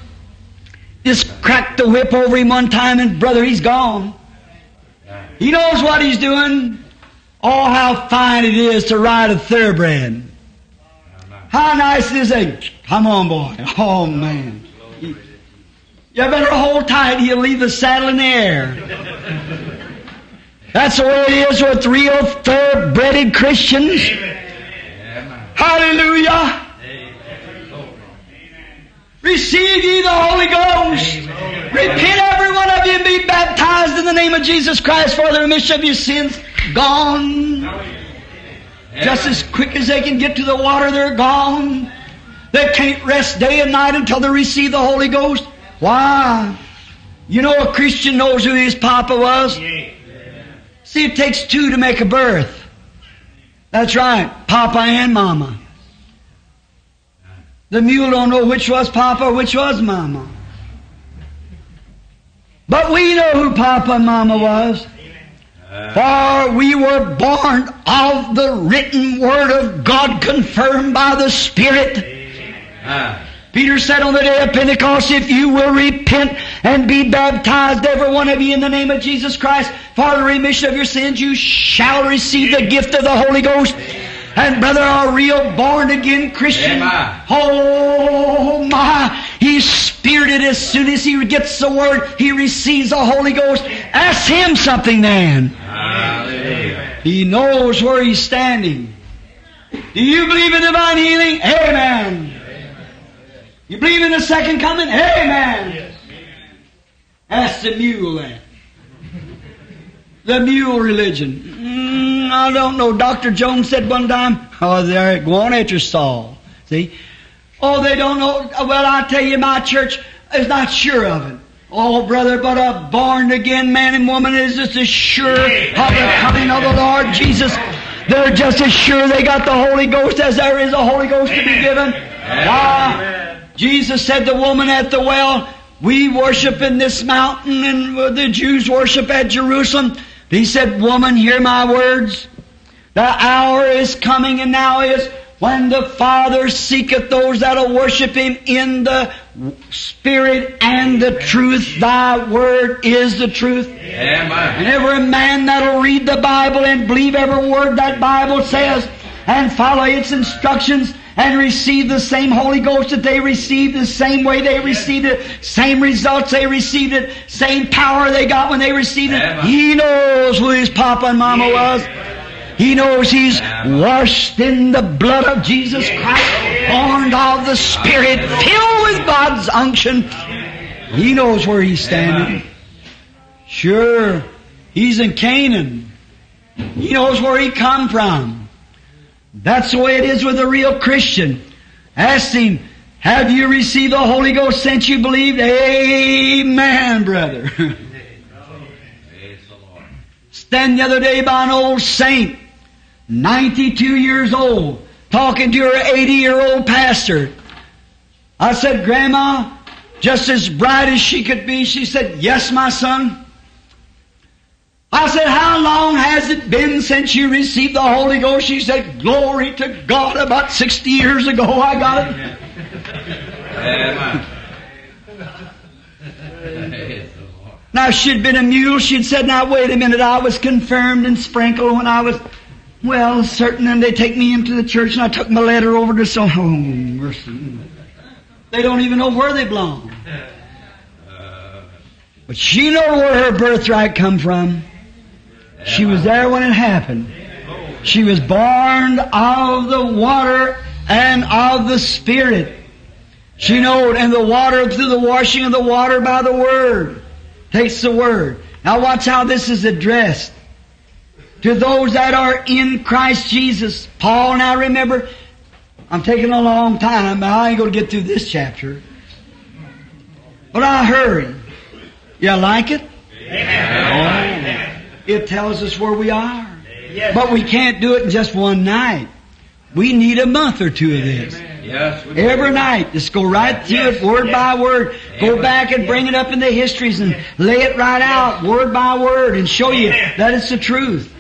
Just crack the whip over him one time and, brother, he's gone. He knows what he's doing. Oh, how fine it is to ride a thoroughbred. How nice is it? Come on, boy. Oh, man. You better hold tight. He'll leave the saddle in the air. That's the way it is with real thoroughbred Christians. Hallelujah. Receive ye the Holy Ghost. Amen. Repent every one of you and be baptized in the name of Jesus Christ for the remission of your sins. Gone. Just as quick as they can get to the water, they're gone. They can't rest day and night until they receive the Holy Ghost. Why? You know a Christian knows who his papa was? See, it takes two to make a birth. That's right. Papa and mama. The mule don't know which was Papa, which was Mama. But we know who Papa and Mama was. For we were born of the written Word of God confirmed by the Spirit. Peter said on the day of Pentecost, if you will repent and be baptized, every one of you, in the name of Jesus Christ, for the remission of your sins, you shall receive the gift of the Holy Ghost. And brother, a real born-again Christian, oh my, he's spirited. As soon as he gets the Word, he receives the Holy Ghost. Ask him something then. Hallelujah. He knows where he's standing. Do you believe in divine healing? Amen. Amen. You believe in the second coming? Amen. Yes. Amen. Ask the mule that. The mule religion. I don't know. Dr. Jones said one time, oh, they're going after Saul. See? Oh, they don't know. Well, I tell you, my church is not sure of it. Oh, brother, but a born-again man and woman is just as sure of the coming of the Lord Jesus. They're just as sure they got the Holy Ghost as there is a Holy Ghost to be given. Why? Jesus said the woman at the well, we worship in this mountain and the Jews worship at Jerusalem. He said, woman, hear my words. The hour is coming and now is when the Father seeketh those that will worship Him in the Spirit and the truth. Thy word is the truth. And every man that will read the Bible and believe every word that Bible says and follow its instructions and receive the same Holy Ghost that they received, the same way they received it, same results they received it, same power they got when they received it. He knows who his Papa and Mama was. He knows he's washed in the blood of Jesus Christ, born of the Spirit, filled with God's unction. He knows where he's standing. Sure, he's in Canaan. He knows where he come from. That's the way it is with a real Christian. Ask him, have you received the Holy Ghost since you believed? Amen, brother. Standing the other day by an old saint, 92 years old, talking to her 80-year-old pastor. I said, Grandma, just as bright as she could be, she said, yes, my son. I said, how long has it been since you received the Holy Ghost? She said, glory to God, about 60 years ago I got it. Amen. Now, if she'd been a mule, she'd said, now, wait a minute, I was confirmed and sprinkled when I was, well, certain, and they take me into the church, and I took my letter over to some home. They don't even know where they belong. But she knows where her birthright come from. She was there when it happened. She was born of the water and of the Spirit. She knows, and the water through the washing of the water by the Word. Takes the Word. Now watch how this is addressed. To those that are in Christ Jesus. Paul, now remember, I'm taking a long time, but I ain't going to get through this chapter. But I hurry. You like it? Amen. It tells us where we are. But we can't do it in just one night. We need a month or two of this. Yes. Every night. Just go right through it word by word. Go back and bring it up in the histories and lay it right out word by word and show you that it's the truth.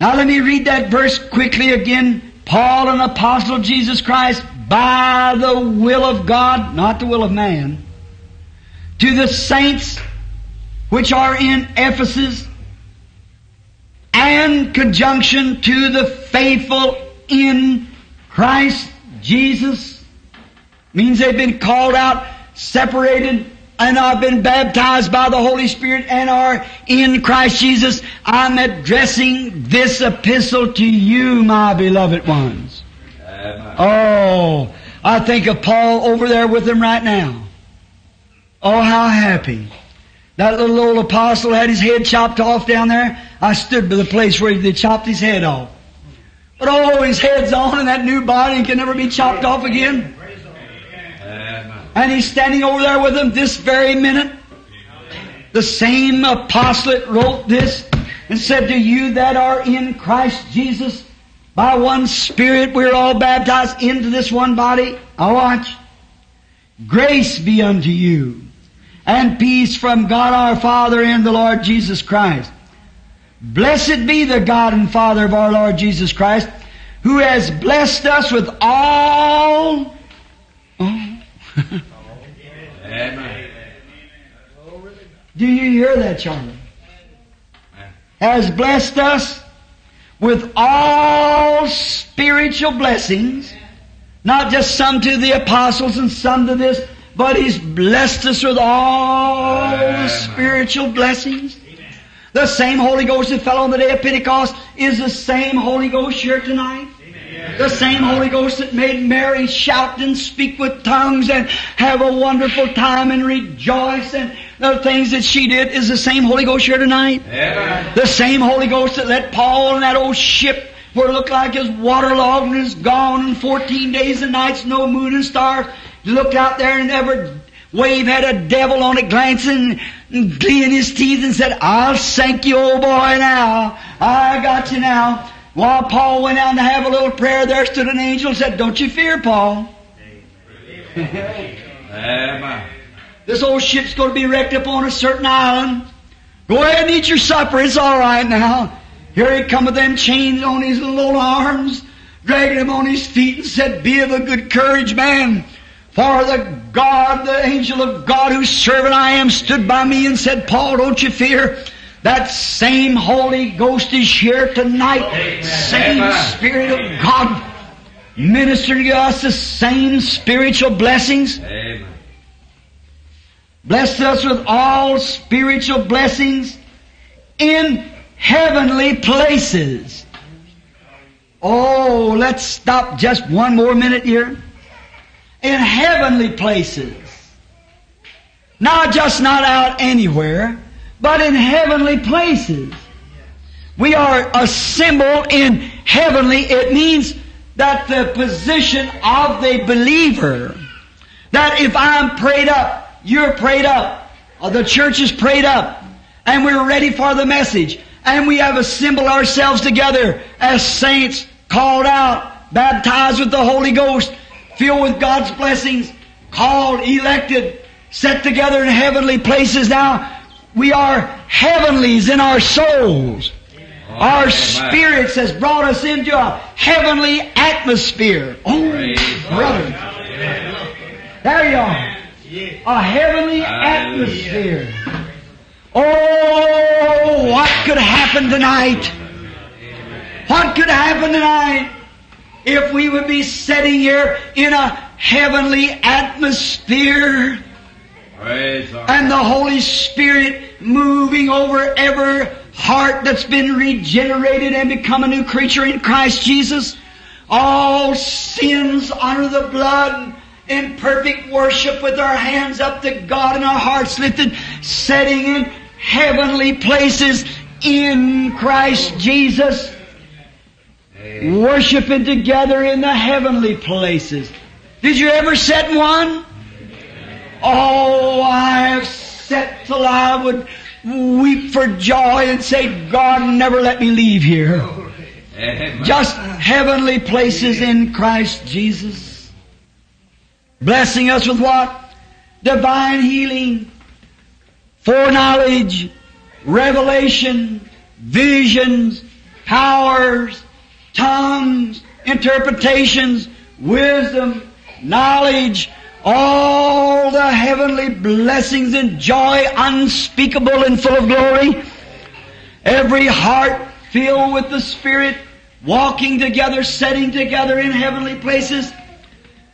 Now let me read that verse quickly again. Paul, an apostle of Jesus Christ, by the will of God, not the will of man, to the saints which are in Ephesus, and conjunction to the faithful in Christ Jesus. Means they've been called out, separated, and I've been baptized by the Holy Spirit and are in Christ Jesus. I'm addressing this epistle to you, my beloved ones. Oh, I think of Paul over there with them right now. Oh, how happy. That little old apostle had his head chopped off down there. I stood by the place where they chopped his head off. But oh, his head's on in that new body and can never be chopped off again. And he's standing over there with them this very minute. The same apostle that wrote this and said to you that are in Christ Jesus, by one Spirit we're all baptized into this one body. Now watch. Grace be unto you and peace from God our Father and the Lord Jesus Christ. Blessed be the God and Father of our Lord Jesus Christ, who has blessed us with all... Amen. Do you hear that, Charlie? Has blessed us with all spiritual blessings, not just some to the apostles and some to this, but He's blessed us with all spiritual blessings. The same Holy Ghost that fell on the day of Pentecost is the same Holy Ghost here tonight. The same Holy Ghost that made Mary shout and speak with tongues and have a wonderful time and rejoice and the things that she did is the same Holy Ghost here tonight. Amen. The same Holy Ghost that let Paul and that old ship where it looked like it was waterlogged and it's gone in 14 days and nights, no moon and stars, looked out there and every wave had a devil on it glancing and glee in his teeth and said, I'll sink you, old boy, now. I got you now. While Paul went out to have a little prayer, there stood an angel and said, don't you fear, Paul. Amen. This old ship's going to be wrecked up on a certain island. Go ahead and eat your supper. It's all right now. Here he come with them chains on his little old arms, dragging him on his feet and said, be of a good courage, man. For the God, the angel of God, whose servant I am, stood by me and said, Paul, don't you fear. That same Holy Ghost is here tonight. Amen. Same Spirit of God ministering to us the same spiritual blessings. Amen. Blessed us with all spiritual blessings in heavenly places. Oh, let's stop just one more minute here. In heavenly places. Not just not out anywhere. But in heavenly places. We are assembled in heavenly. It means that the position of the believer, that if I'm prayed up, you're prayed up, or the church is prayed up, and we're ready for the message, and we have assembled ourselves together as saints, called out, baptized with the Holy Ghost, filled with God's blessings, called, elected, set together in heavenly places now. We are heavenlies in our souls. Our spirits has brought us into a heavenly atmosphere. Oh, brother. There you are. A heavenly atmosphere. Oh, what could happen tonight? What could happen tonight if we would be sitting here in a heavenly atmosphere? And the Holy Spirit moving over every heart that's been regenerated and become a new creature in Christ Jesus. All sins under the blood in perfect worship with our hands up to God and our hearts lifted, setting in heavenly places in Christ Jesus. Amen. Worshiping together in the heavenly places. Did you ever sit in one? Oh, I have sat till I would weep for joy and say, God, never let me leave here. Amen. Just heavenly places in Christ Jesus. Blessing us with what? Divine healing, foreknowledge, revelation, visions, powers, tongues, interpretations, wisdom, knowledge, all the heavenly blessings and joy unspeakable and full of glory. Every heart filled with the Spirit, walking together, sitting together in heavenly places.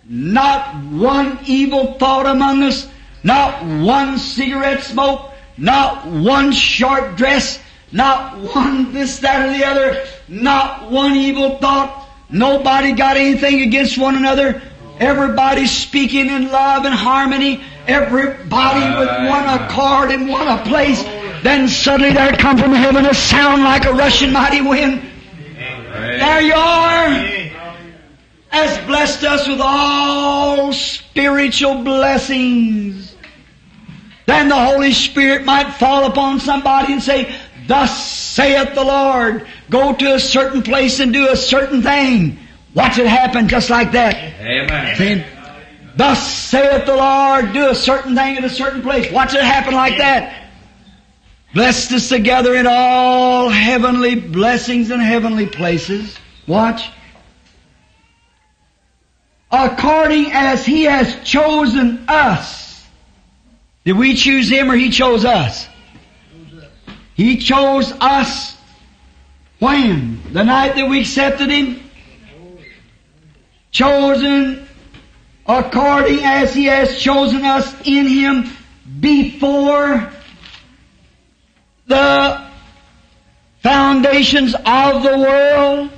Not one evil thought among us, not one cigarette smoke, not one short dress, not one this, that, or the other, not one evil thought. Nobody got anything against one another. Everybody speaking in love and harmony. Everybody with one accord in one place. Then suddenly there comes from heaven a sound like a rushing mighty wind. There you are. Has blessed us with all spiritual blessings. Then the Holy Spirit might fall upon somebody and say, "Thus saith the Lord, go to a certain place and do a certain thing." Watch it happen just like that. Amen. See? Thus saith the Lord, do a certain thing at a certain place. Watch it happen like that. Blessed us together in all heavenly blessings and heavenly places. Watch. According as He has chosen us. Did we choose Him or He chose us? He chose us when? The night that we accepted Him? Chosen according as He has chosen us in Him before the foundations of the world,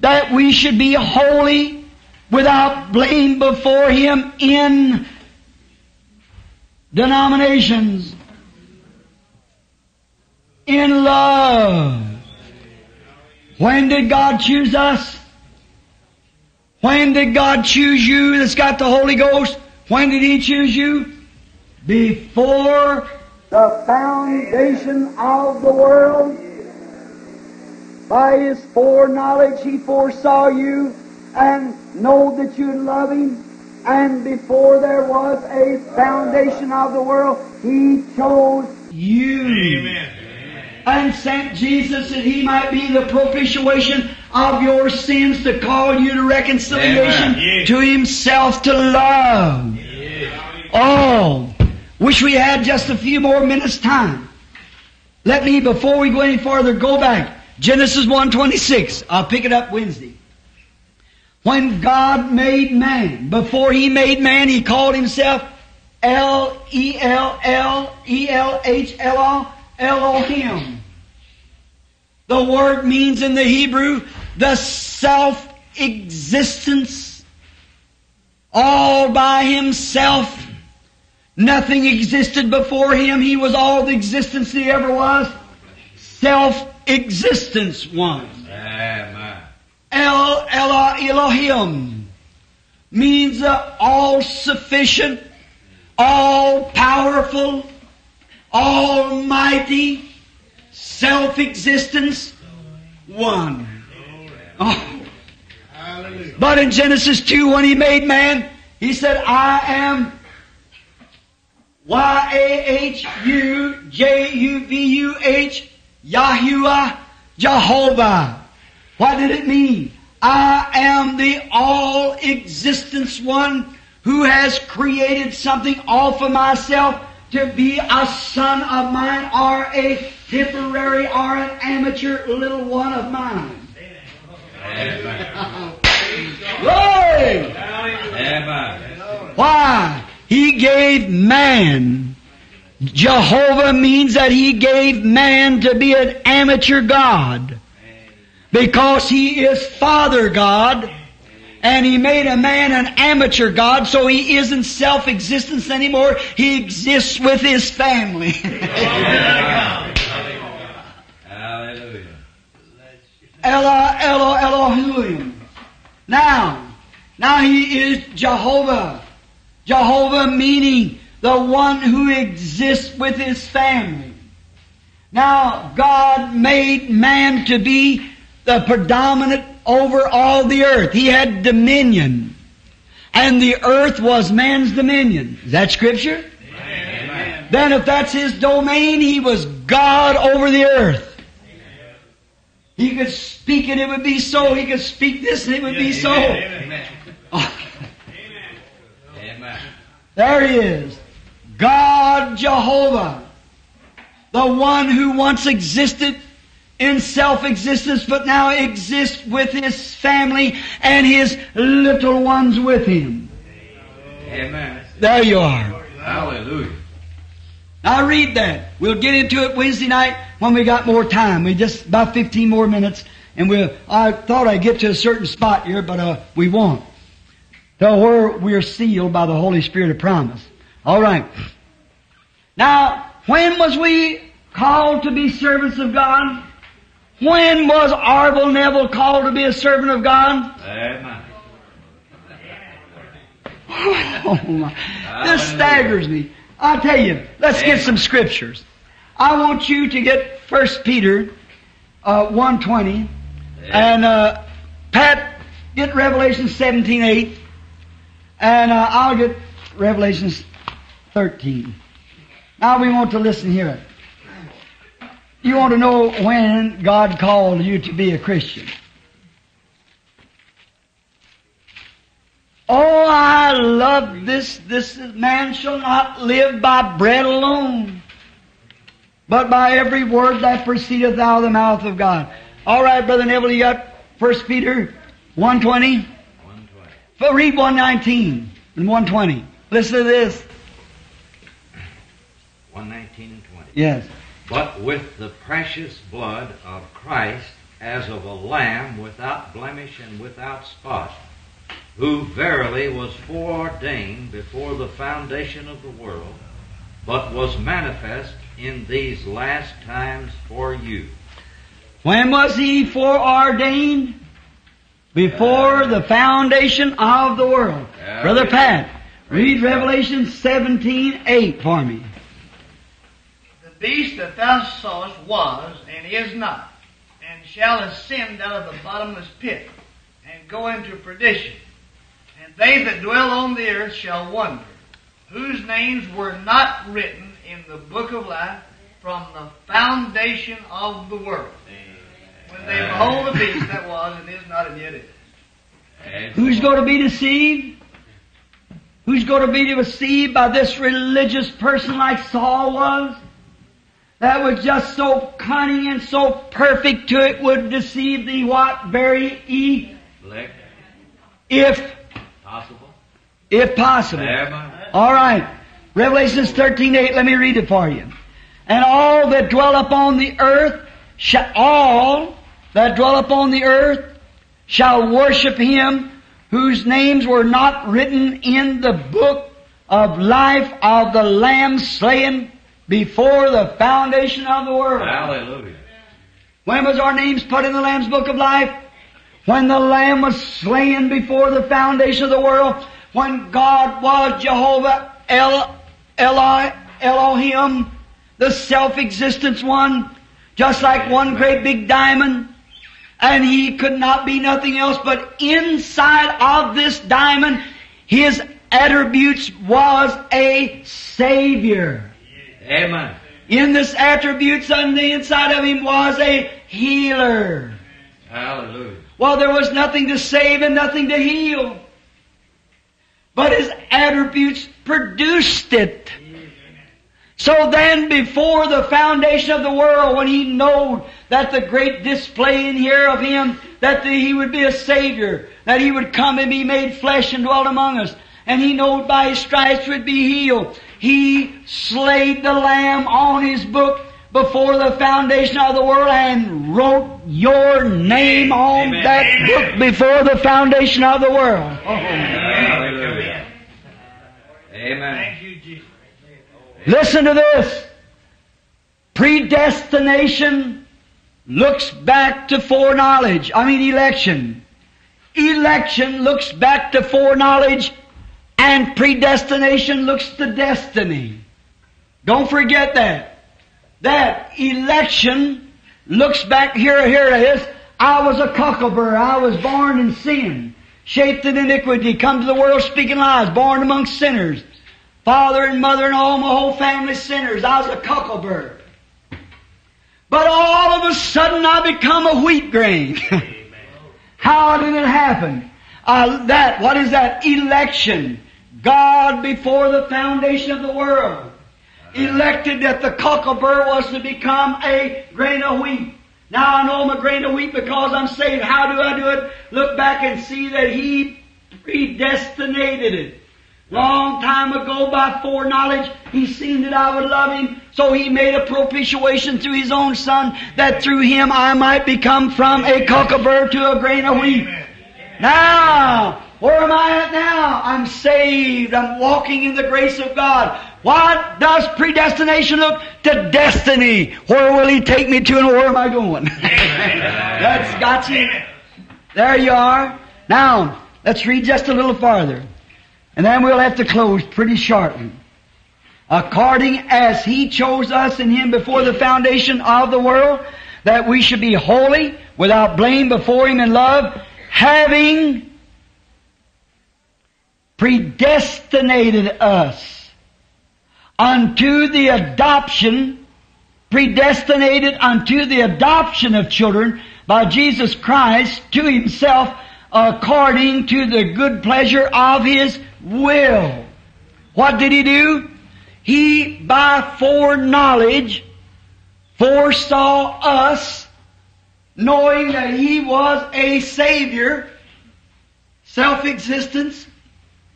that we should be holy without blame before Him in denominations, in love. When did God choose us? When did God choose you that's got the Holy Ghost? When did He choose you? Before the foundation of the world. By His foreknowledge He foresaw you and know that you love Him. And before there was a foundation of the world, He chose you. Amen. And sent Jesus that He might be the propitiation of your sins, to call you to reconciliation, yeah, to Himself, to love. Yeah. Oh, wish we had just a few more minutes time. Let me, before we go any farther, go back. Genesis 1:26. I'll pick it up Wednesday. When God made man, before He made man, He called Himself L-E-L-L-E-L-H-L-O. Elohim. The word means in the Hebrew the self-existence, all by Himself. Nothing existed before Him. He was all the existence He ever was. Self-existence one. El Elohim means all-sufficient, all-powerful, almighty, self-existence, one. Oh. But in Genesis 2, when He made man, He said, I am Y-A-H-U-J-U-V-U-H Yahuwah Jehovah. What did it mean? I am the all-existence one who has created something all for myself, to be a son of mine, or a temporary, or an amateur little one of mine. Glory! Why? He gave man. Jehovah means that He gave man to be an amateur God, because He is Father God. And He made a man an amateur God, so He isn't self-existence anymore. He exists with His family. Hallelujah. Ella, Elo, Elohim. Now He is Jehovah. Jehovah meaning the one who exists with His family. Now, God made man to be the predominant over all the earth. He had dominion. And the earth was man's dominion. Is that Scripture? Amen. Then if that's his domain, he was God over the earth. Amen. He could speak and it would be so. He could speak this and it would be so. Amen. Amen. There he is. God Jehovah. The one who once existed in self-existence, but now exists with his family and his little ones with him. Amen. There you are. Hallelujah. Now read that. We'll get into it Wednesday night when we got more time. We just about 15 more minutes, and I thought I'd get to a certain spot here, but we won't. So we're sealed by the Holy Spirit of promise. All right. Now, when was we called to be servants of God? When was Arville Neville called to be a servant of God? Amen. Oh, my. This staggers me. I tell you, let's get some scriptures. I want you to get 1 Peter 1:20, and Pat, get Revelation 17:8, and I'll get Revelation 13. Now we want to listen here. You want to know when God called you to be a Christian. Oh, I love this. This man shall not live by bread alone, but by every word that proceedeth out of the mouth of God. All right, Brother Neville, you got 1 Peter 1:20? 1:20. Read 1:19 and 1:20. Listen to this. 1:19 and 20. Yes. But with the precious blood of Christ, as of a lamb without blemish and without spot, who verily was foreordained before the foundation of the world, but was manifest in these last times for you. When was he foreordained? Before the foundation of the world. Brother Pat, read Revelation 17:8 for me. The beast that thou sawest was, and is not, and shall ascend out of the bottomless pit, and go into perdition. And they that dwell on the earth shall wonder, whose names were not written in the book of life from the foundation of the world, when they behold the beast that was, and is not, and yet is. Who's going to be deceived? Who's going to be deceived by this religious person like Saul was? That was just so cunning and so perfect to it would deceive the what? Very elect. If possible. If possible. All right. Revelation 13:8. Let me read it for you. And all that dwell upon the earth shall worship him whose names were not written in the book of life of the Lamb slain before the foundation of the world. Hallelujah. When was our names put in the Lamb's book of life? When the Lamb was slain before the foundation of the world. When God was Jehovah Elohim, the self-existence one, just like one great big diamond. And he could not be nothing else, but inside of this diamond, his attributes was a Savior. Amen. In this attributes on the inside of him was a healer. Hallelujah. Well, there was nothing to save and nothing to heal. But his attributes produced it. So then before the foundation of the world, when he knowed that the great display in here of him, that he would be a Savior, that he would come and be made flesh and dwelt among us, and he knowed by his stripes would be healed, he slayed the Lamb on his book before the foundation of the world and wrote your name on that book before the foundation of the world. Oh. Amen. Thank you, Jesus. Listen to this. Predestination looks back to foreknowledge. I mean election. Election looks back to foreknowledge. And predestination looks to destiny. Don't forget that. That election looks back here. Here it is. I was a cockabur. I was born in sin, shaped in iniquity, come to the world speaking lies, born among sinners. Father and mother and all, my whole family sinners. I was a cockabur. But all of a sudden I become a wheat grain. How did it happen? What is that? Election. God before the foundation of the world elected that the cockabur was to become a grain of wheat. Now I know I'm a grain of wheat because I'm saved. How do I do it? Look back and see that He predestinated it. Long time ago, by foreknowledge, He seen that I would love Him. So He made a propitiation through His own Son, that through Him I might become from a cockabur to a grain of wheat. Now, where am I at now? I'm saved. I'm walking in the grace of God. What does predestination look? To destiny. Where will He take me to and where am I going? That's got you. There you are. Now, let's read just a little farther. And then we'll have to close pretty shortly. According as He chose us in Him before the foundation of the world, that we should be holy, without blame before Him in love, having predestinated us unto the adoption of children by Jesus Christ to Himself, according to the good pleasure of His will. What did He do? He, by foreknowledge, foresaw us, knowing that He was a Savior, self-existence.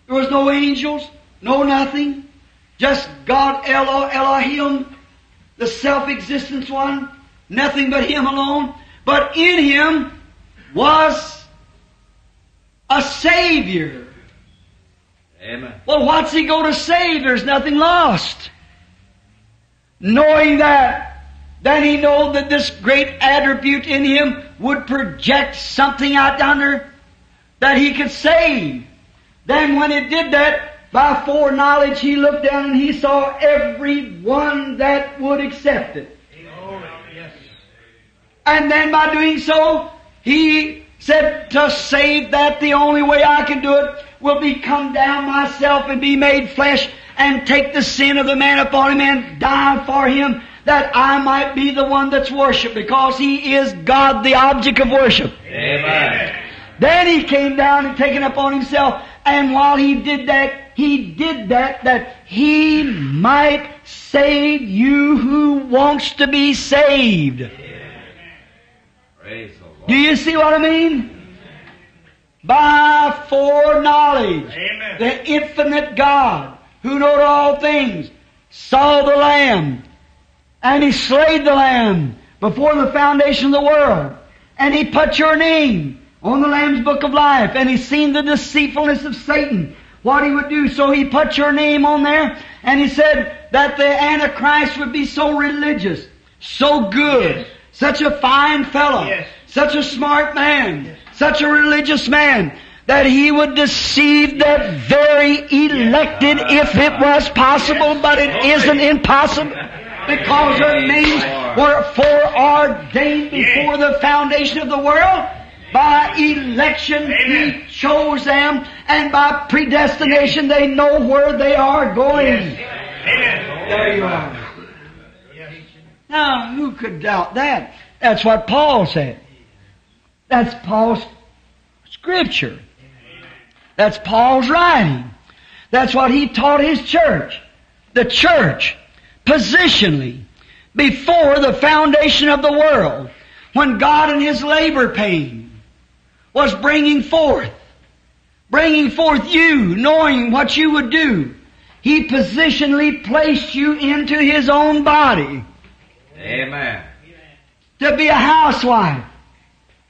There was no angels, no nothing. Just God, Elohim, the self-existence one, nothing but Him alone. But in Him was a Savior. Amen. Well, what's He go to save? There's nothing lost. Knowing that, then He knew that this great attribute in Him would project something out yonder that He could save. Then when it did that, by foreknowledge, He looked down and He saw every one that would accept it. And then by doing so, He said, to save that, the only way I can do it will be come down myself and be made flesh and take the sin of the man upon Him and die for him, that I might be the one that's worshipped, because He is God, the object of worship. Amen. Then He came down and taken upon Himself, and while He did that, that He might save you who wants to be saved. Yeah. Praise the Lord. Do you see what I mean? Amen. By foreknowledge, amen, the infinite God, who knoweth all things, saw the Lamb, and He slayed the Lamb before the foundation of the world, and He put your name on the Lamb's book of life, and He seen the deceitfulness of Satan, what he would do. So He put your name on there, and He said that the Antichrist would be so religious, so good, yes, such a fine fellow, yes, such a smart man, yes, such a religious man, that he would deceive that very elected, yes, if it was possible, yes, but it isn't impossible, because their names were foreordained before, yes, the foundation of the world. By election, amen, He chose them, and by predestination, yes, they know where they are going. Yes. Amen. There you are. Yes. Now, who could doubt that? That's what Paul said. That's Paul's scripture. That's Paul's writing. That's what he taught his church. The church, positionally, before the foundation of the world, when God in His labor pain was bringing forth you, knowing what you would do, He positionally placed you into His own body. Amen. To be a housewife,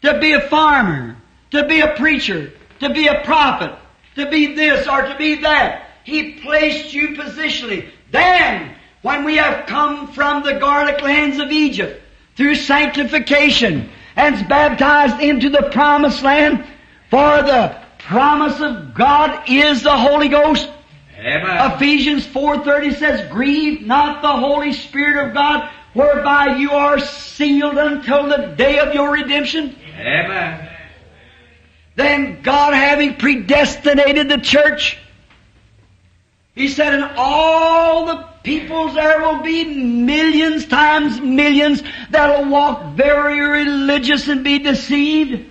to be a farmer, to be a preacher, to be a prophet, to be this or to be that. He placed you positionally. Then, when we have come from the garlic lands of Egypt, through sanctification, and baptized into the promised land, for the promise of God is the Holy Ghost. Amen. Ephesians 4:30 says, "Grieve not the Holy Spirit of God, whereby you are sealed until the day of your redemption." Amen. Then God, having predestinated the church, He said, in all the peoples there will be millions times millions that will walk very religious and be deceived.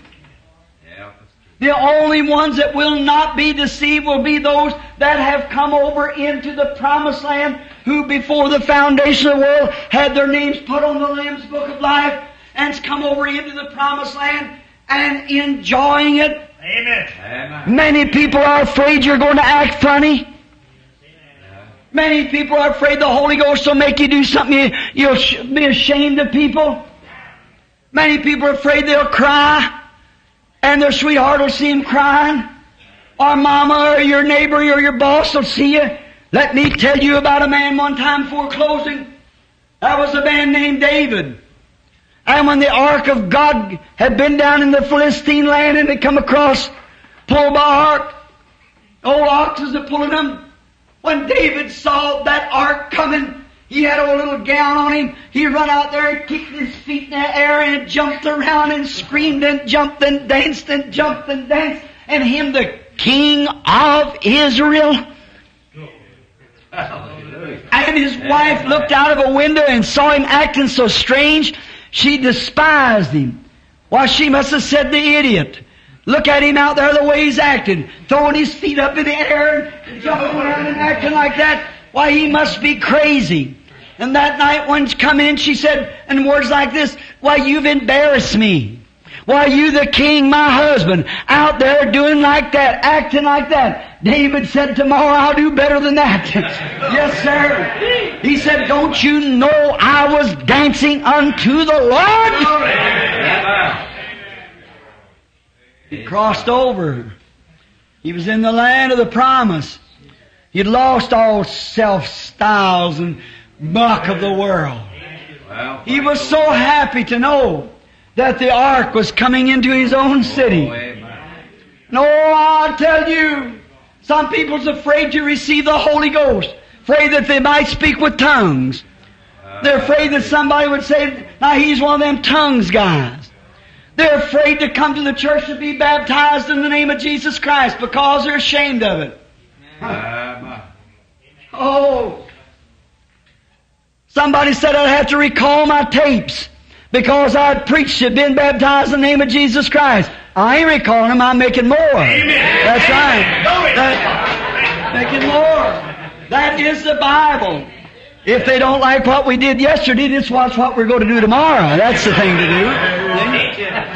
The only ones that will not be deceived will be those that have come over into the promised land, who before the foundation of the world had their names put on the Lamb's Book of Life and come over into the promised land and enjoying it. Amen. Amen. Many people are afraid you're going to act funny. Many people are afraid the Holy Ghost will make you do something you'll be ashamed of people. Many people are afraid they'll cry, and their sweetheart will see him crying. Or mama or your neighbor or your boss will see you. Let me tell you about a man one time before closing. That was a man named David. And when the ark of God had been down in the Philistine land and had come across, pulled by ark, old oxen are pulling them. When David saw that ark coming, he had a little gown on him. He run out there, kicked his feet in the air, and jumped around and screamed and jumped and danced and jumped and danced. And him, the king of Israel. And his wife looked out of a window and saw him acting so strange. She despised him. Why, she must have said, the idiot. Look at him out there the way he's acting, throwing his feet up in the air and jumping around and acting like that. Why, he must be crazy. And that night when she come in, she said in words like this, why, you've embarrassed me. Why, you the king, my husband, out there doing like that, acting like that. David said, tomorrow I'll do better than that. Yes, sir. He said, don't you know I was dancing unto the Lord? He crossed over. He was in the land of the promise. He had lost all self-styles and muck of the world. He was so happy to know that the ark was coming into his own city. No, I'll tell you, some people's afraid to receive the Holy Ghost, afraid that they might speak with tongues. They're afraid that somebody would say, now he's one of them tongues guys. They're afraid to come to the church to be baptized in the name of Jesus Christ because they're ashamed of it. Oh! Somebody said I'd have to recall my tapes because I preached and been baptized in the name of Jesus Christ. I ain't recalling them, I'm making more. Amen. That's right. Making more. That is the Bible. If they don't like what we did yesterday, just watch what we're going to do tomorrow. That's the thing to do.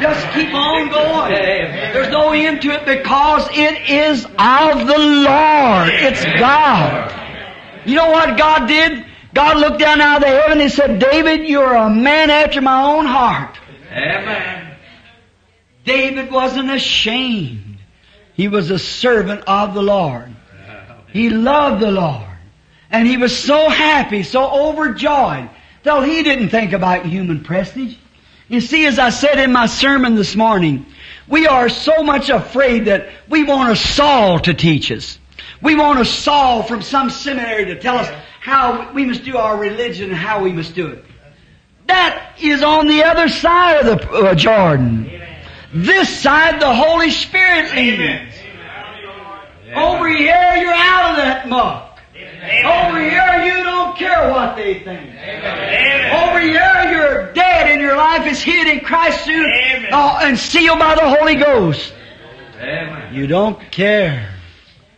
Just keep on going. There's no end to it because it is of the Lord. It's God. You know what God did? God looked down out of the heaven and said, David, you're a man after my own heart. Amen. David wasn't ashamed. He was a servant of the Lord. He loved the Lord. And he was so happy, so overjoyed, though he didn't think about human prestige. You see, as I said in my sermon this morning, we are so much afraid that we want a Saul to teach us. We want a Saul from some seminary to tell us how we must do our religion and how we must do it. That is on the other side of the Jordan. This side, the Holy Spirit leads. Over here, you're out of that muck. Amen. Over here, you don't care what they think. Amen. Over here, you're dead and your life is hid in Christ soon, and sealed by the Holy Ghost. Amen. You don't care.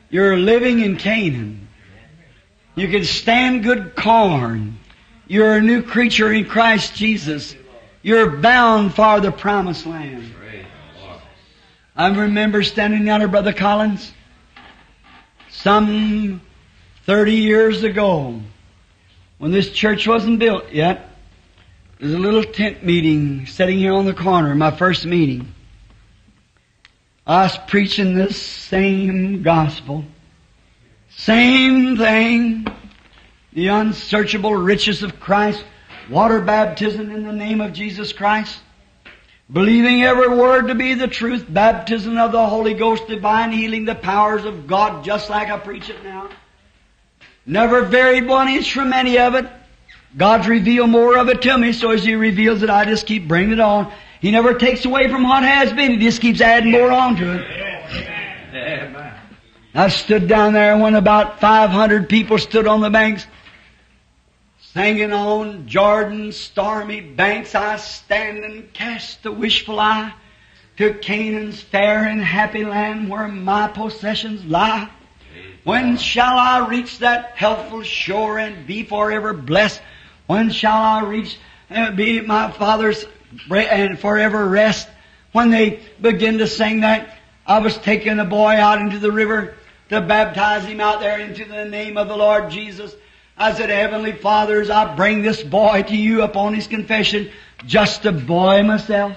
You're living in Canaan. You can stand good corn. You're a new creature in Christ Jesus. You're bound for the promised land. I remember standing down to Brother Collins. 30 years ago, when this church wasn't built yet, there was a little tent meeting sitting here on the corner, my first meeting. I was preaching this same gospel, same thing, the unsearchable riches of Christ, water baptism in the name of Jesus Christ, believing every word to be the truth, baptism of the Holy Ghost, divine healing, the powers of God, just like I preach it now. Never varied 1 inch from any of it. God's revealed more of it to me, so as He reveals it, I just keep bringing it on. He never takes away from what has been. He just keeps adding more on to it. I stood down there when about 500 people stood on the banks, singing on Jordan's stormy banks. I stand and cast the wishful eye to Canaan's fair and happy land where my possessions lie. When shall I reach that healthful shore and be forever blessed? When shall I reach and be at my Father's and forever rest? When they begin to sing that, I was taking a boy out into the river to baptize him out there into the name of the Lord Jesus. I said, Heavenly Father, as I bring this boy to you upon his confession, just a boy myself.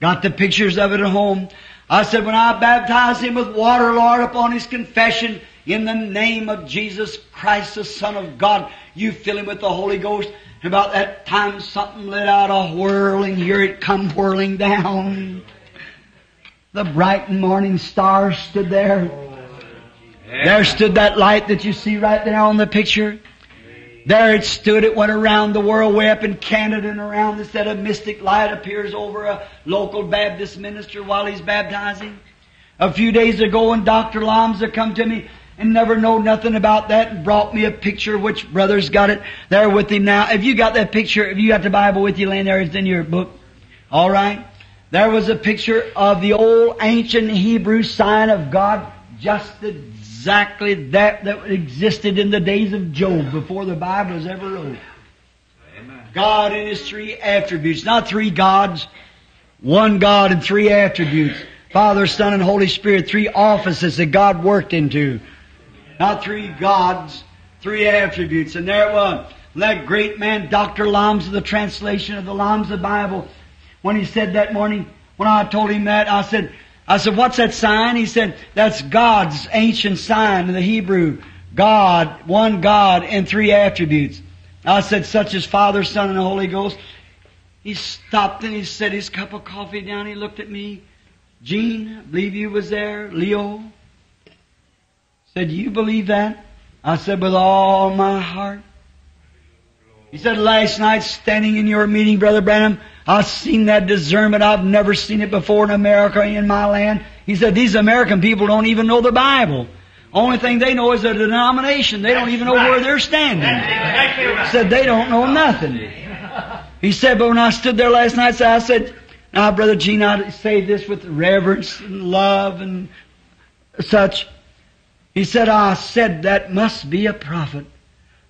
Got the pictures of it at home. I said, when I baptize him with water, Lord, upon his confession, in the name of Jesus Christ, the Son of God, you fill him with the Holy Ghost. And about that time, something let out a whirl, and here it come whirling down. The bright morning star stood there. There stood that light that you see right there on the picture. There it stood. It went around the world, way up in Canada and around. This set of mystic light appears over a local Baptist minister while he's baptizing. A few days ago, when Dr. Lamsa come to me and never know nothing about that and brought me a picture, which brother's got it there with him now. If you got that picture, if you got the Bible with you laying there, it's in your book. All right. There was a picture of the old ancient Hebrew sign of God, just exactly that existed in the days of Job before the Bible was ever wrote. Amen. God and His three attributes. Not three gods, one God and three attributes. Father, Son, and Holy Spirit, three offices that God worked into. Not three gods, three attributes. And there it was. That great man, Dr. Lamsa, the translation of the Lamsa Bible, when he said that morning, when I told him that, I said, what's that sign? He said, that's God's ancient sign in the Hebrew. God, one God and three attributes. I said, such as Father, Son, and the Holy Ghost. He stopped and he set his cup of coffee down. He looked at me. Gene, I believe you was there. Leo. Said, do you believe that? I said, with all my heart. He said, last night standing in your meeting, Brother Branham, I've seen that discernment. I've never seen it before in America, in my land. He said, these American people don't even know the Bible. Only thing they know is their denomination. They don't even know where they're standing. He said, they don't know nothing. He said, but when I stood there last night, I said, now, Brother Gene, I say this with reverence and love and such. He said, I said, that must be a prophet.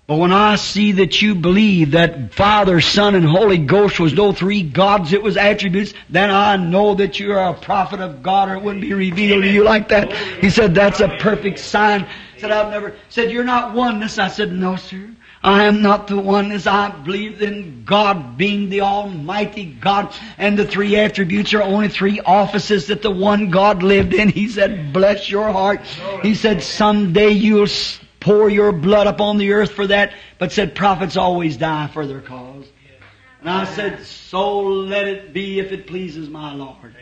But when I see that you believe that Father, Son, and Holy Ghost was no three gods, it was attributes, then I know that you are a prophet of God, or it wouldn't be revealed to you like that. He said, that's a perfect sign. He said, I've never said, you're not oneness. I said, no, sir. I am not the oneness. I believe in God being the Almighty God, and the three attributes are only three offices that the one God lived in. He said, bless your heart. He said, someday you'll pour your blood upon the earth for that, but said prophets always die for their cause. And I said, so let it be if it pleases my Lord.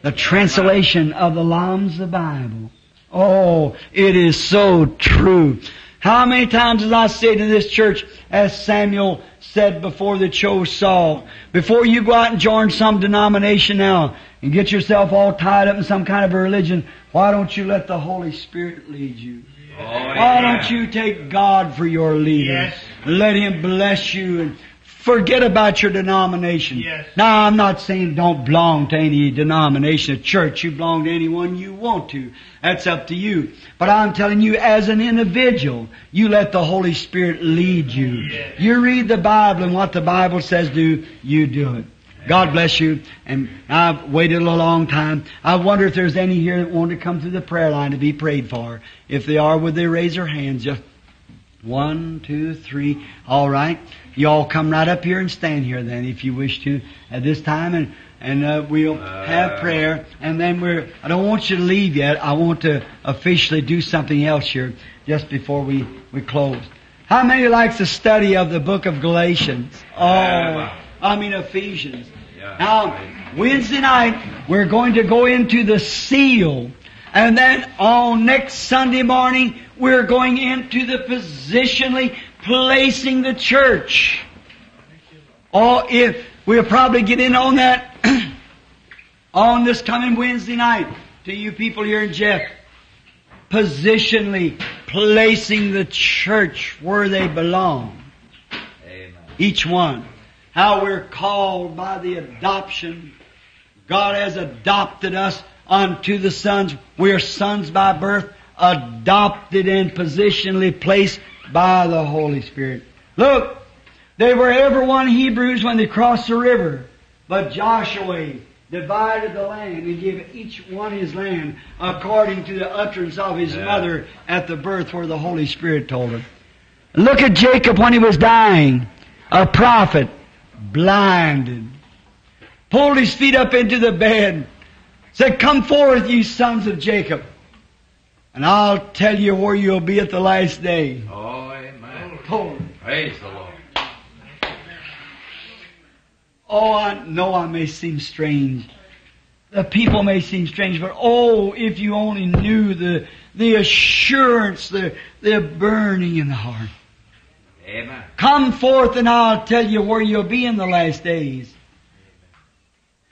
The translation of the Lamsa Bible. Oh, it is so true. How many times did I say to this church, as Samuel said before they chose Saul, before you go out and join some denomination now and get yourself all tied up in some kind of a religion, why don't you let the Holy Spirit lead you? Oh, yeah. Why don't you take God for your leader? Yes. Let Him bless you and forget about your denomination. Yes. Now, I'm not saying don't belong to any denomination or church. You belong to anyone you want to. That's up to you. But I'm telling you, as an individual, you let the Holy Spirit lead you. Yes. You read the Bible, and what the Bible says do, you do it. God bless you. And I've waited a long time. I wonder if there's any here that want to come through the prayer line to be prayed for. If they are, would they raise their hands? Just 1, 2, 3. All right. You all come right up here and stand here then if you wish to at this time. And we'll have prayer. And then I don't want you to leave yet. I want to officially do something else here just before we close. How many likes the study of the book of Galatians? Ephesians. Yeah. Now, Wednesday night, we're going to go into the seal. And then on next Sunday morning, we're going into the positionally placing the church. Oh, if We'll probably get in on that on this coming Wednesday night to you people here in Jeff. Positionally placing the church where they belong. Amen. Each one. How we're called by the adoption. God has adopted us unto the sons. We are sons by birth, adopted and positionally placed by the Holy Spirit. Look, they were everyone Hebrews when they crossed the river, but Joshua divided the land and gave each one his land according to the utterance of his mother at the birth where the Holy Spirit told him. Look at Jacob when he was dying, a prophet, blinded, pulled his feet up into the bed, said, "Come forth, ye sons of Jacob, and I'll tell you where you'll be at the last day." Oh, amen. Lord. Praise the Lord. Oh, I know I may seem strange. The people may seem strange, but oh, if you only knew the assurance, the burning in the heart. Amen. Come forth and I'll tell you where you'll be in the last days.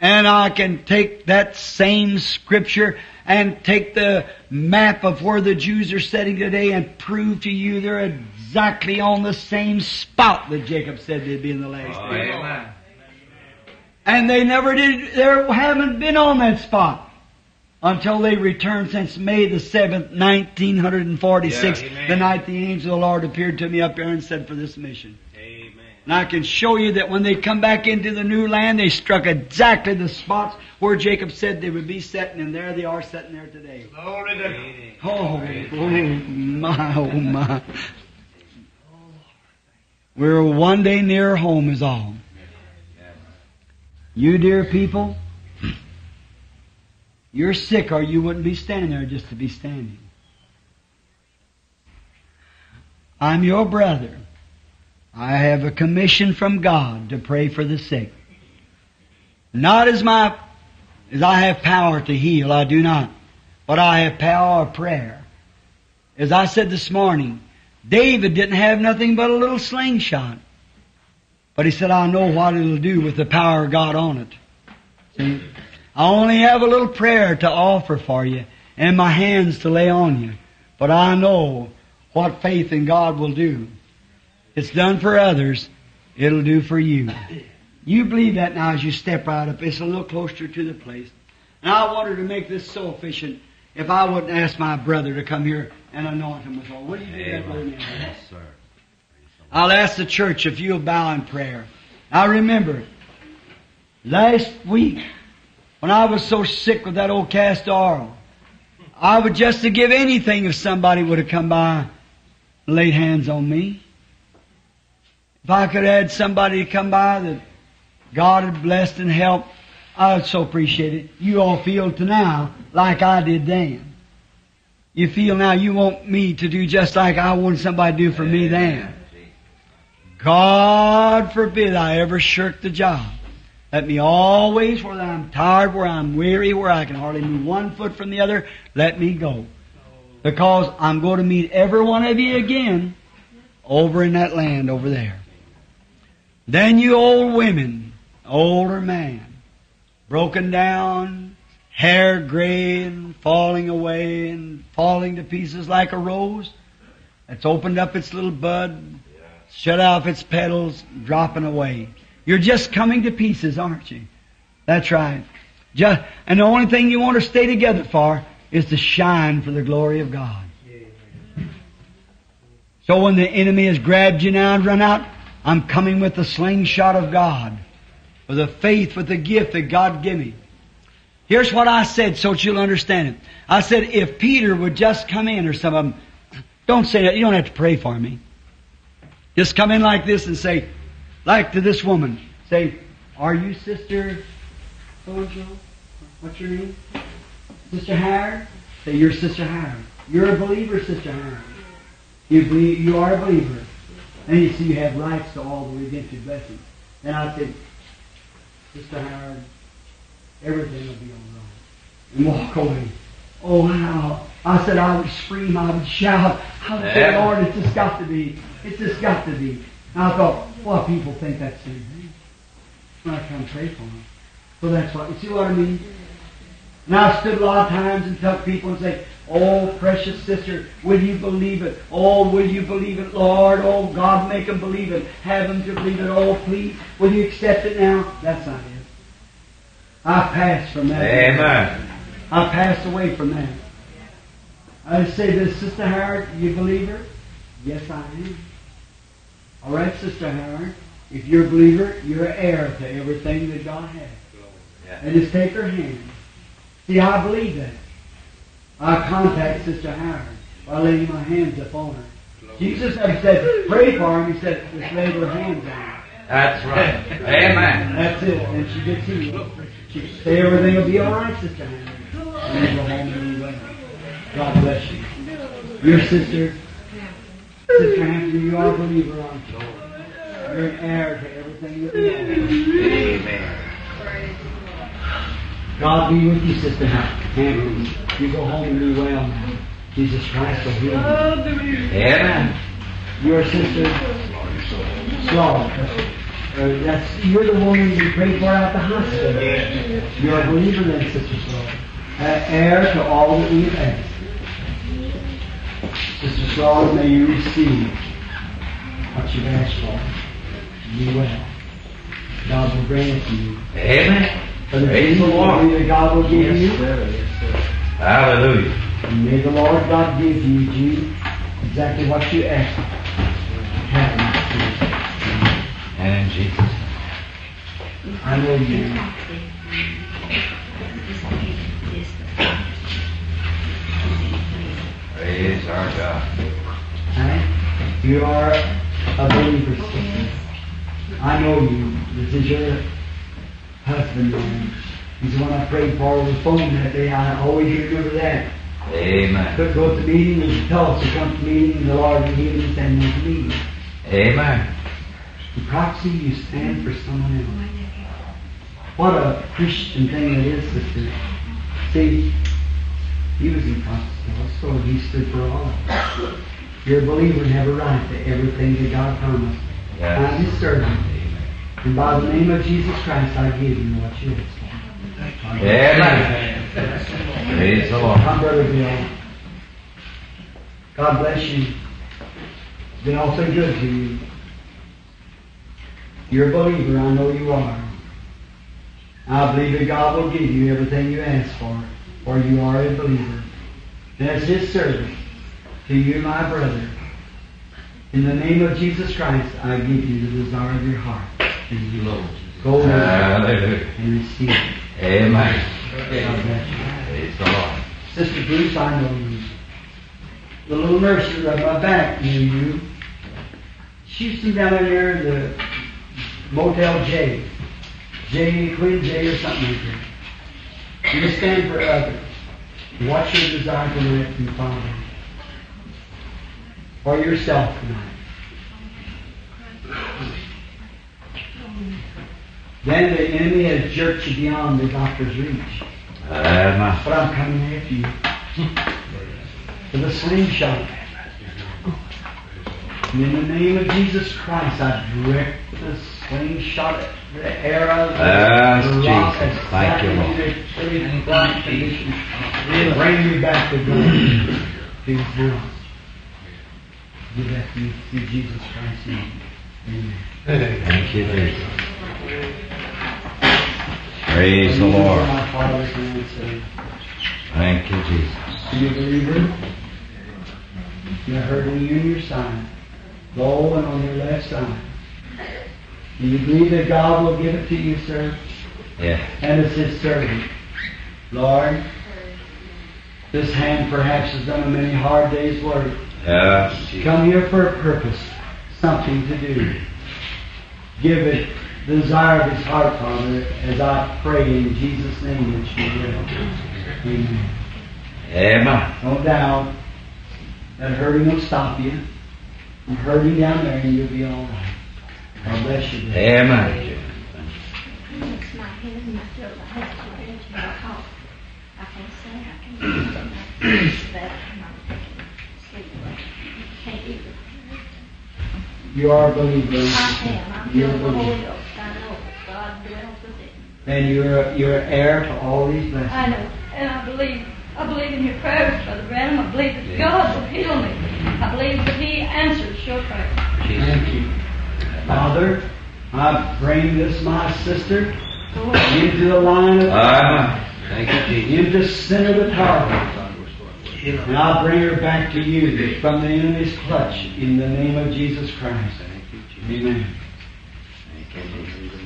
And I can take that same scripture and take the map of where the Jews are sitting today and prove to you they're exactly on the same spot that Jacob said they'd be in the last days. Amen. And they never did, they haven't been on that spot until they returned since May the 7th, 1946, the night the angel of the Lord appeared to me up here and said, "For this mission." Amen. And I can show you that when they come back into the new land, they struck exactly the spots where Jacob said they would be setting, and there they are setting there today. Glory to God. Oh my, oh my. We're one day nearer home is all. You dear people, you're sick or you wouldn't be standing there just to be standing. I'm your brother. I have a commission from God to pray for the sick. Not as I have power to heal, I do not, but I have power of prayer. As I said this morning, David didn't have nothing but a little slingshot. But he said, "I know what it'll do with the power of God on it. See, I only have a little prayer to offer for you and my hands to lay on you. But I know what faith in God will do. It's done for others. It'll do for you." You believe that now as you step right up. It's a little closer to the place. And I wanted to make this so efficient if I wouldn't ask my brother to come here and anoint him with oil. Will you do that, brother? Yes, sir. I'll ask the church if you'll bow in prayer. I remember last week when I was so sick with that old cast oil, I would just to give anything if somebody would have come by and laid hands on me. If I could have had somebody to come by that God had blessed and helped, I would so appreciate it. You all feel to now like I did then. You feel now you want me to do just like I wanted somebody to do for me then. God forbid I ever shirk the job. Let me always, where I'm tired, where I'm weary, where I can hardly move one foot from the other, let me go. Because I'm going to meet every one of you again over in that land over there. Then you old women, older man, broken down, hair gray and falling away and falling to pieces like a rose that's opened up its little bud, shut off its petals, dropping away. You're just coming to pieces, aren't you? That's right. And the only thing you want to stay together for is to shine for the glory of God. So when the enemy has grabbed you now and run out, I'm coming with the slingshot of God, with the faith, with the gift that God gave me. Here's what I said so that you'll understand it. I said, if Peter would just come in, or some of them, don't say that, you don't have to pray for me. Just come in like this and say, like to this woman, say, "Are you Sister So-and-so? What's your name? Sister Howard?" Say, "You're Sister Howard. You're a believer, Sister Howard. You are a believer. And you see you have rights to all the redemptive blessings." And I said, "Sister Howard, everything will be all right." And walk away. Oh, wow. I said I would scream, I would shout. I would say, "Lord, it's just got to be. It's just got to be." And I thought, well, people think that's easy. not if I'm faithful. Well, that's why. You see what I mean? And I've stood a lot of times and told people and say, "Oh, precious sister, will you believe it? Oh, will you believe it, Lord? Oh, God, make them believe it. Have them to believe it. Oh, please, will you accept it now?" That's not it. I passed from that. Amen. I passed away from that. I say this, "Sister Howard, you believe her?" "Yes, I am." "All right, Sister Howard, if you're a believer, you're an heir to everything that God has." Yeah. And just take her hand. See, I believe that. I contact Sister Howard by laying my hands upon her. Jesus had said, "Pray for her," and he said, "Just lay her hands on her." That's right. Amen. That's it. And she gets healed. She say, "Everything will be all right, Sister Howard." And you go home and away. God bless you. Your sister, Sister Howard, you are a believer on the Lord. You're an heir to everything that we have. Amen. God be with you, Sister Howard. You go home and be well now. Jesus Christ will heal you. Amen. Your sister, Saul, you're the woman you prayed for out the hospital. You're a believer then, Sister Saul. Heir to all that we've asked. Sister Saul, may you receive what you've asked for. Be well. God will bring it to you. Amen. For the praise the Lord that God will give you. Hallelujah. And may the Lord God give you, exactly what you ask. Happiness. And Jesus. I know you. Praise our God. Right? You are a believer. I know you. This is your husband, man. He's the one I prayed for over the phone that day. I always remember that. Amen. Could go to the meeting and tell us to come to the meeting, and the Lord would heal you standing at the meeting. Amen. The prophecy, you stand for someone else. What a Christian thing it is, sister. See, he was in prophecy also. He stood for all of us. You're a believer and have a right to everything that God promised. Yes. I'm His servant. And by the name of Jesus Christ, I give you what you have. Amen. Praise the Lord. Come, Brother Beeler. God bless you. It's been all so good to you. You're a believer. I know you are. I believe that God will give you everything you ask for, for you are a believer. That's His service to you, my brother. In the name of Jesus Christ, I give you the desire of your heart. And you, Lord, go and receive it. Amen. Praise the Lord. Sister Bruce, I know you. The little nurse who rubbed my back knew you. She used to be down there in the Motel J. Queen J or something like that. You stand for others. Watch your desire to live from Father. For yourself tonight. Then the enemy has jerked you beyond the doctor's reach. But I'm coming after you with a slingshot. And in the name of Jesus Christ, I direct the slingshot at the arrow. The rock Jesus. Thank you, Lord. Bring me back to God. His house. Give that to me through Jesus Christ's name. Amen. Thank you, Jesus. Praise the Lord. Thank you, Jesus. Do you believe it? You're hurting you and your side. Go and on your left side. Do you believe that God will give it to you, sir? Yeah. And it's His servant. Lord, this hand perhaps has done a many hard days' work. Yeah. Come here for a purpose. Something to do. Give it. The desire of His heart, Father, as I pray in Jesus' name that You will. Amen. Amen. No doubt that hurting will stop you. I'm hurting down there and you'll be all right. God bless you. Amen. You are a believer. You are a believer. God dwells within. Then you're an heir to all these blessings. I know, and I believe in your prayers, Brother Branham. I believe that God will heal me. I believe that He answers your prayers. Thank you, Father. I bring this my sister into the line of into the center of the tower. And I bring her back to you from the enemy's clutch in the name of Jesus Christ. Amen.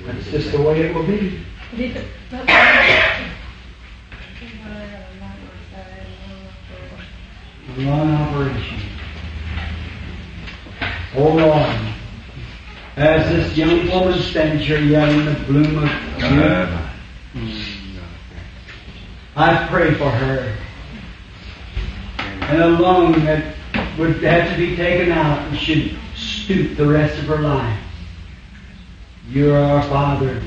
That's just the way it will be. One operation. Oh Lord, as this young woman stands here yet in the bloom of youth, I pray for her. And a lung that would have to be taken out and should stoop the rest of her life. You are our Father.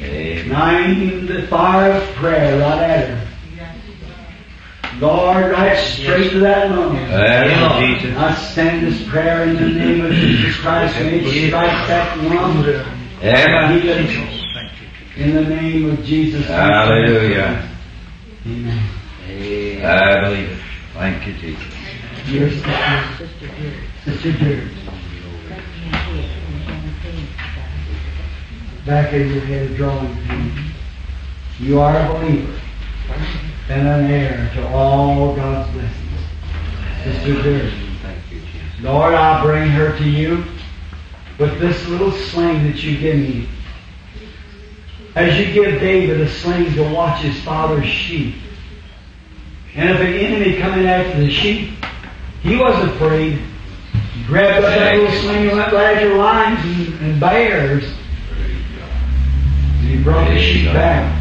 And I aimed the fire of prayer right at her. Lord, right straight to that lung. I stand this prayer in the name of Jesus Christ. May it strike that lung. In the name of Jesus Christ. Hallelujah. Amen. I believe it. Thank you, Jesus. Your sister dear. Back of your head drawing pain. You are a believer and an heir to all God's blessings. Sister dear, thank you, Jesus. Lord, I bring her to you with this little sling that you give me. As you give David a sling to watch his father's sheep, and if an enemy coming after the sheep, he wasn't afraid. He grabbed up that little sling and went right at your lions and bears. And he brought the sheep back.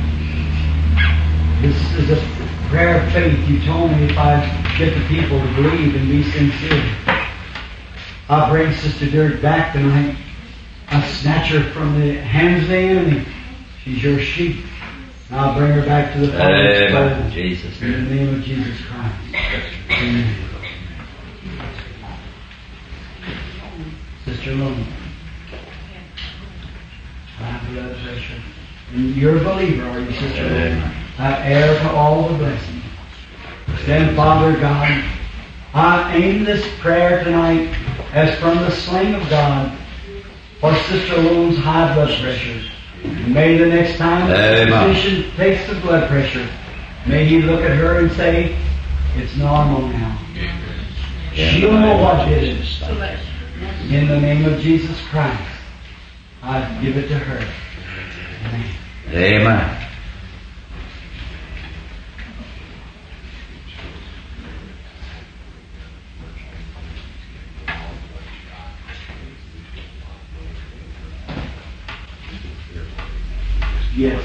This is a prayer of faith. You told me if I get the people to believe and be sincere. I bring Sister Dirt back tonight. I snatch her from the hands of the enemy. She's your sheep. And I'll bring her back to the Father's blood. Jesus. In the name of Jesus Christ. Amen. Sister Lone. I love her. And you're a believer, are you, Sister Lone? I heir to all the blessings. Then, Father God, I aim this prayer tonight as from the sling of God for Sister Loon's high blood pressure. And may the next time the physician takes the blood pressure, may he look at her and say, it's normal now. She'll know what it is. In the name of Jesus Christ, I give it to her. Amen. Amen. Yes.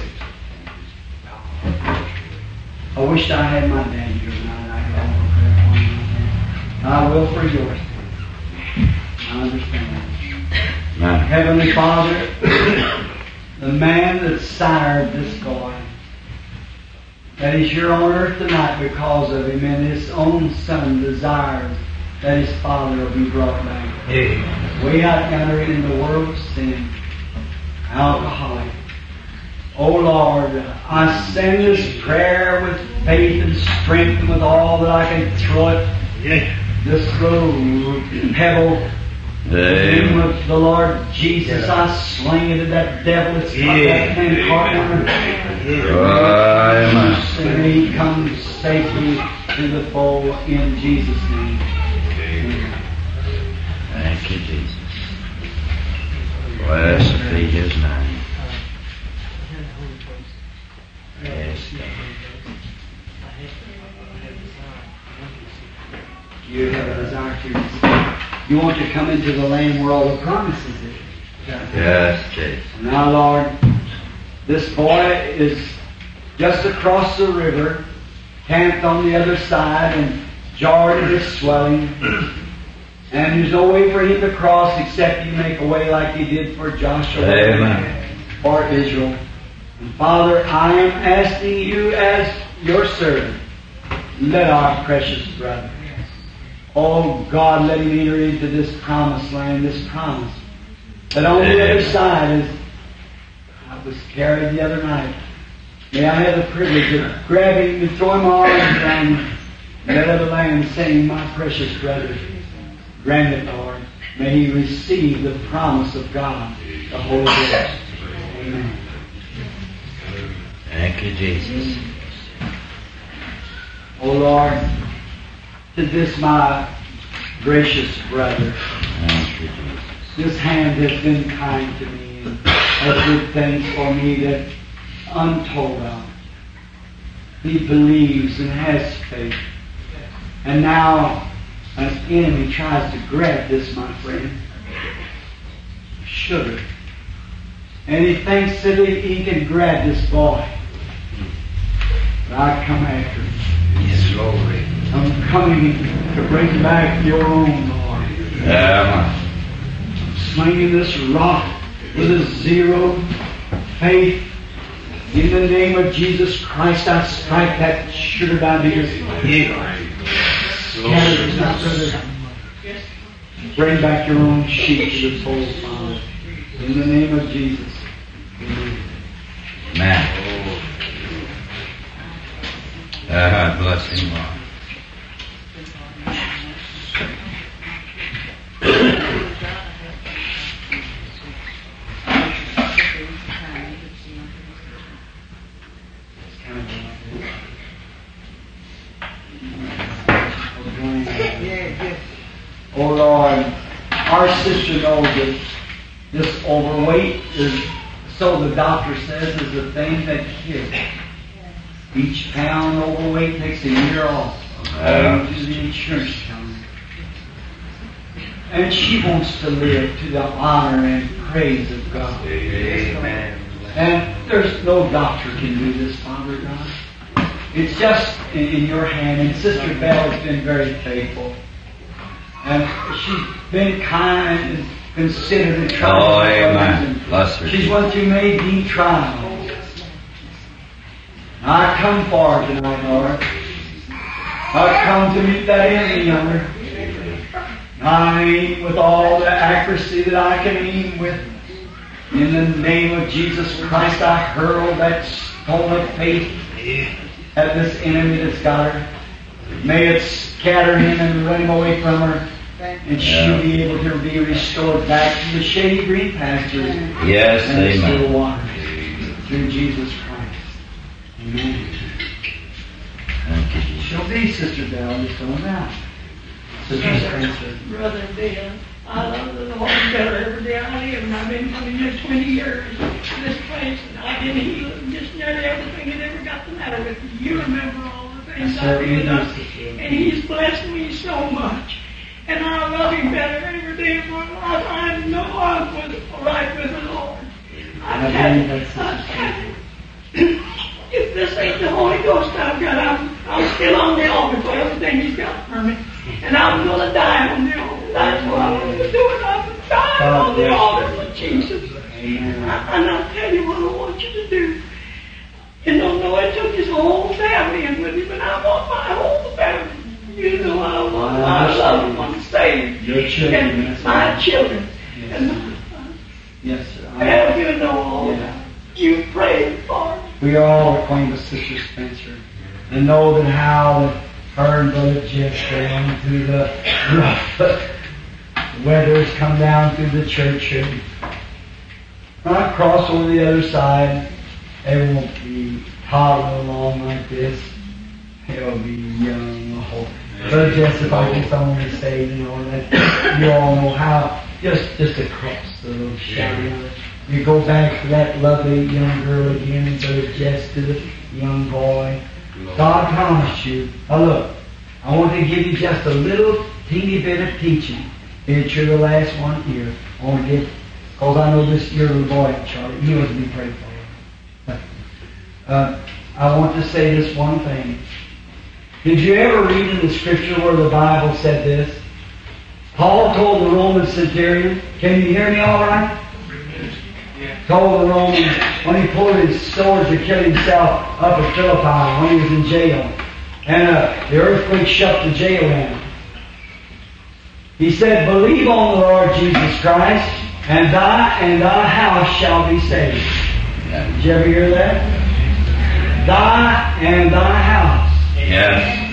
I wish I had my dad here tonight. I could offer prayer for him. I will for yours. I understand that. No. Heavenly Father, the man that sired this boy, that is here on earth tonight because of him, and his own son desires that his father will be brought back. Yeah. Way out yonder in the world of sin, alcoholic. Oh Lord, I send this prayer with faith and strength and with all that I can throw it. This little pebble, in the name of the Lord Jesus, I sling it at that devil that's got that man caught on her. And he comes safely to the fold in Jesus' name. Amen. Thank you, Jesus. Blessed be His name. Yes. You have a desire to. You want to come into the land where all the promises is. Yes, Jesus. Now, Lord, this boy is just across the river, camped on the other side, and Jordan is swelling. And there's no way for him to cross except you make a way like you did for Joshua or Israel. And Father, I am asking you as your servant, let our precious brother, oh God, let him enter into this promised land, this promise. That on the other side is I was carried the other night. May I have the privilege of grabbing and throwing my arms around that other lamb, saying, "My precious brother, grant it, Lord." May he receive the promise of God, the Holy Ghost. Amen. Thank you, Jesus. Oh, Lord, to this my gracious brother, thank you, Jesus. This hand has been kind to me and has good things for me that untold of. He believes and has faith. And now an enemy tries to grab this, my friend. Sugar. And he thinks that he can grab this boy. But I come after him. Yes, Lord. I'm coming to bring back your own, Lord. Yeah. I'm slinging this rock with a zero faith. In the name of Jesus Christ, I strike that sugar down to his head. Bring back your own sheep to the fold, Father. In the name of Jesus. Amen. Amen. Bless him, Lord. Oh Lord, our sister knows that this overweight is, so the doctor says, is the thing that kills. Each pound overweight takes a year off according to the insurance company. And she wants to live to the honor and praise of God. Amen. And there's no doctor can do this, Father God. It's just in your hand. And Sister Belle has been very faithful. And she's been kind and considered and tried. Oh, amen. Bless her. She's what you made the trial. I come forward tonight, Lord. I come to meet that enemy yonder. I aim with all the accuracy that I can aim with. In the name of Jesus Christ, I hurl that stone of faith at this enemy that's got her. May it scatter him and run him away from her. And she'll be able to be restored back to the shady green pastures. Yes, and the still waters. Through Jesus Christ. Amen. Thank you, Jesus. She'll be Sister Belle just going out. Sister Brother Bill, I love the Lord better every day I live, and I've been coming here 20 years to this place, and I've been healing just nearly everything that ever got the matter with me. You remember all the things I did, and He's blessed me so much, and I love Him better every day of my life. I know I'm right with the Lord. I'm telling you, if this ain't the Holy Ghost I've got, I'm still on the altar for everything He's got for me, and I'm going to die on the altar. That's what I want to do, and I'm dying on the altar for Jesus. And I'll tell you what I want you to do. You don't know, it took His whole family in with Him, and I want my whole family. You know I love them. I'm saved. Your children. And my children. Yes, and my son. Yes, sir. Well, you know all that. You prayed for me. We all claim the Sister Spencer and know that how her and Brother Jeff down through the rough. Weather's come down through the church, and when I cross over the other side, they won't be toddling along like this. They'll be young. But just if I just only say, you know, that you all know how, just across the little shadow, you go back to that lovely young girl again, and go just to the young boy. God promised you. Now look, I want to give you just a little teeny bit of teaching. It's you're the last one here. I want to get, because I know this year little boy, Charlie, he wasn't being prayed for. I want to say this one thing. Did you ever read in the Scripture where the Bible said this? Paul told the Roman centurion, can you hear me all right? Told the Romans when he pulled his sword to kill himself up at Philippi when he was in jail. And the earthquake shut the jail down. He said, believe on the Lord Jesus Christ, and thy house shall be saved. Did you ever hear that? Thy and thy house. Yes.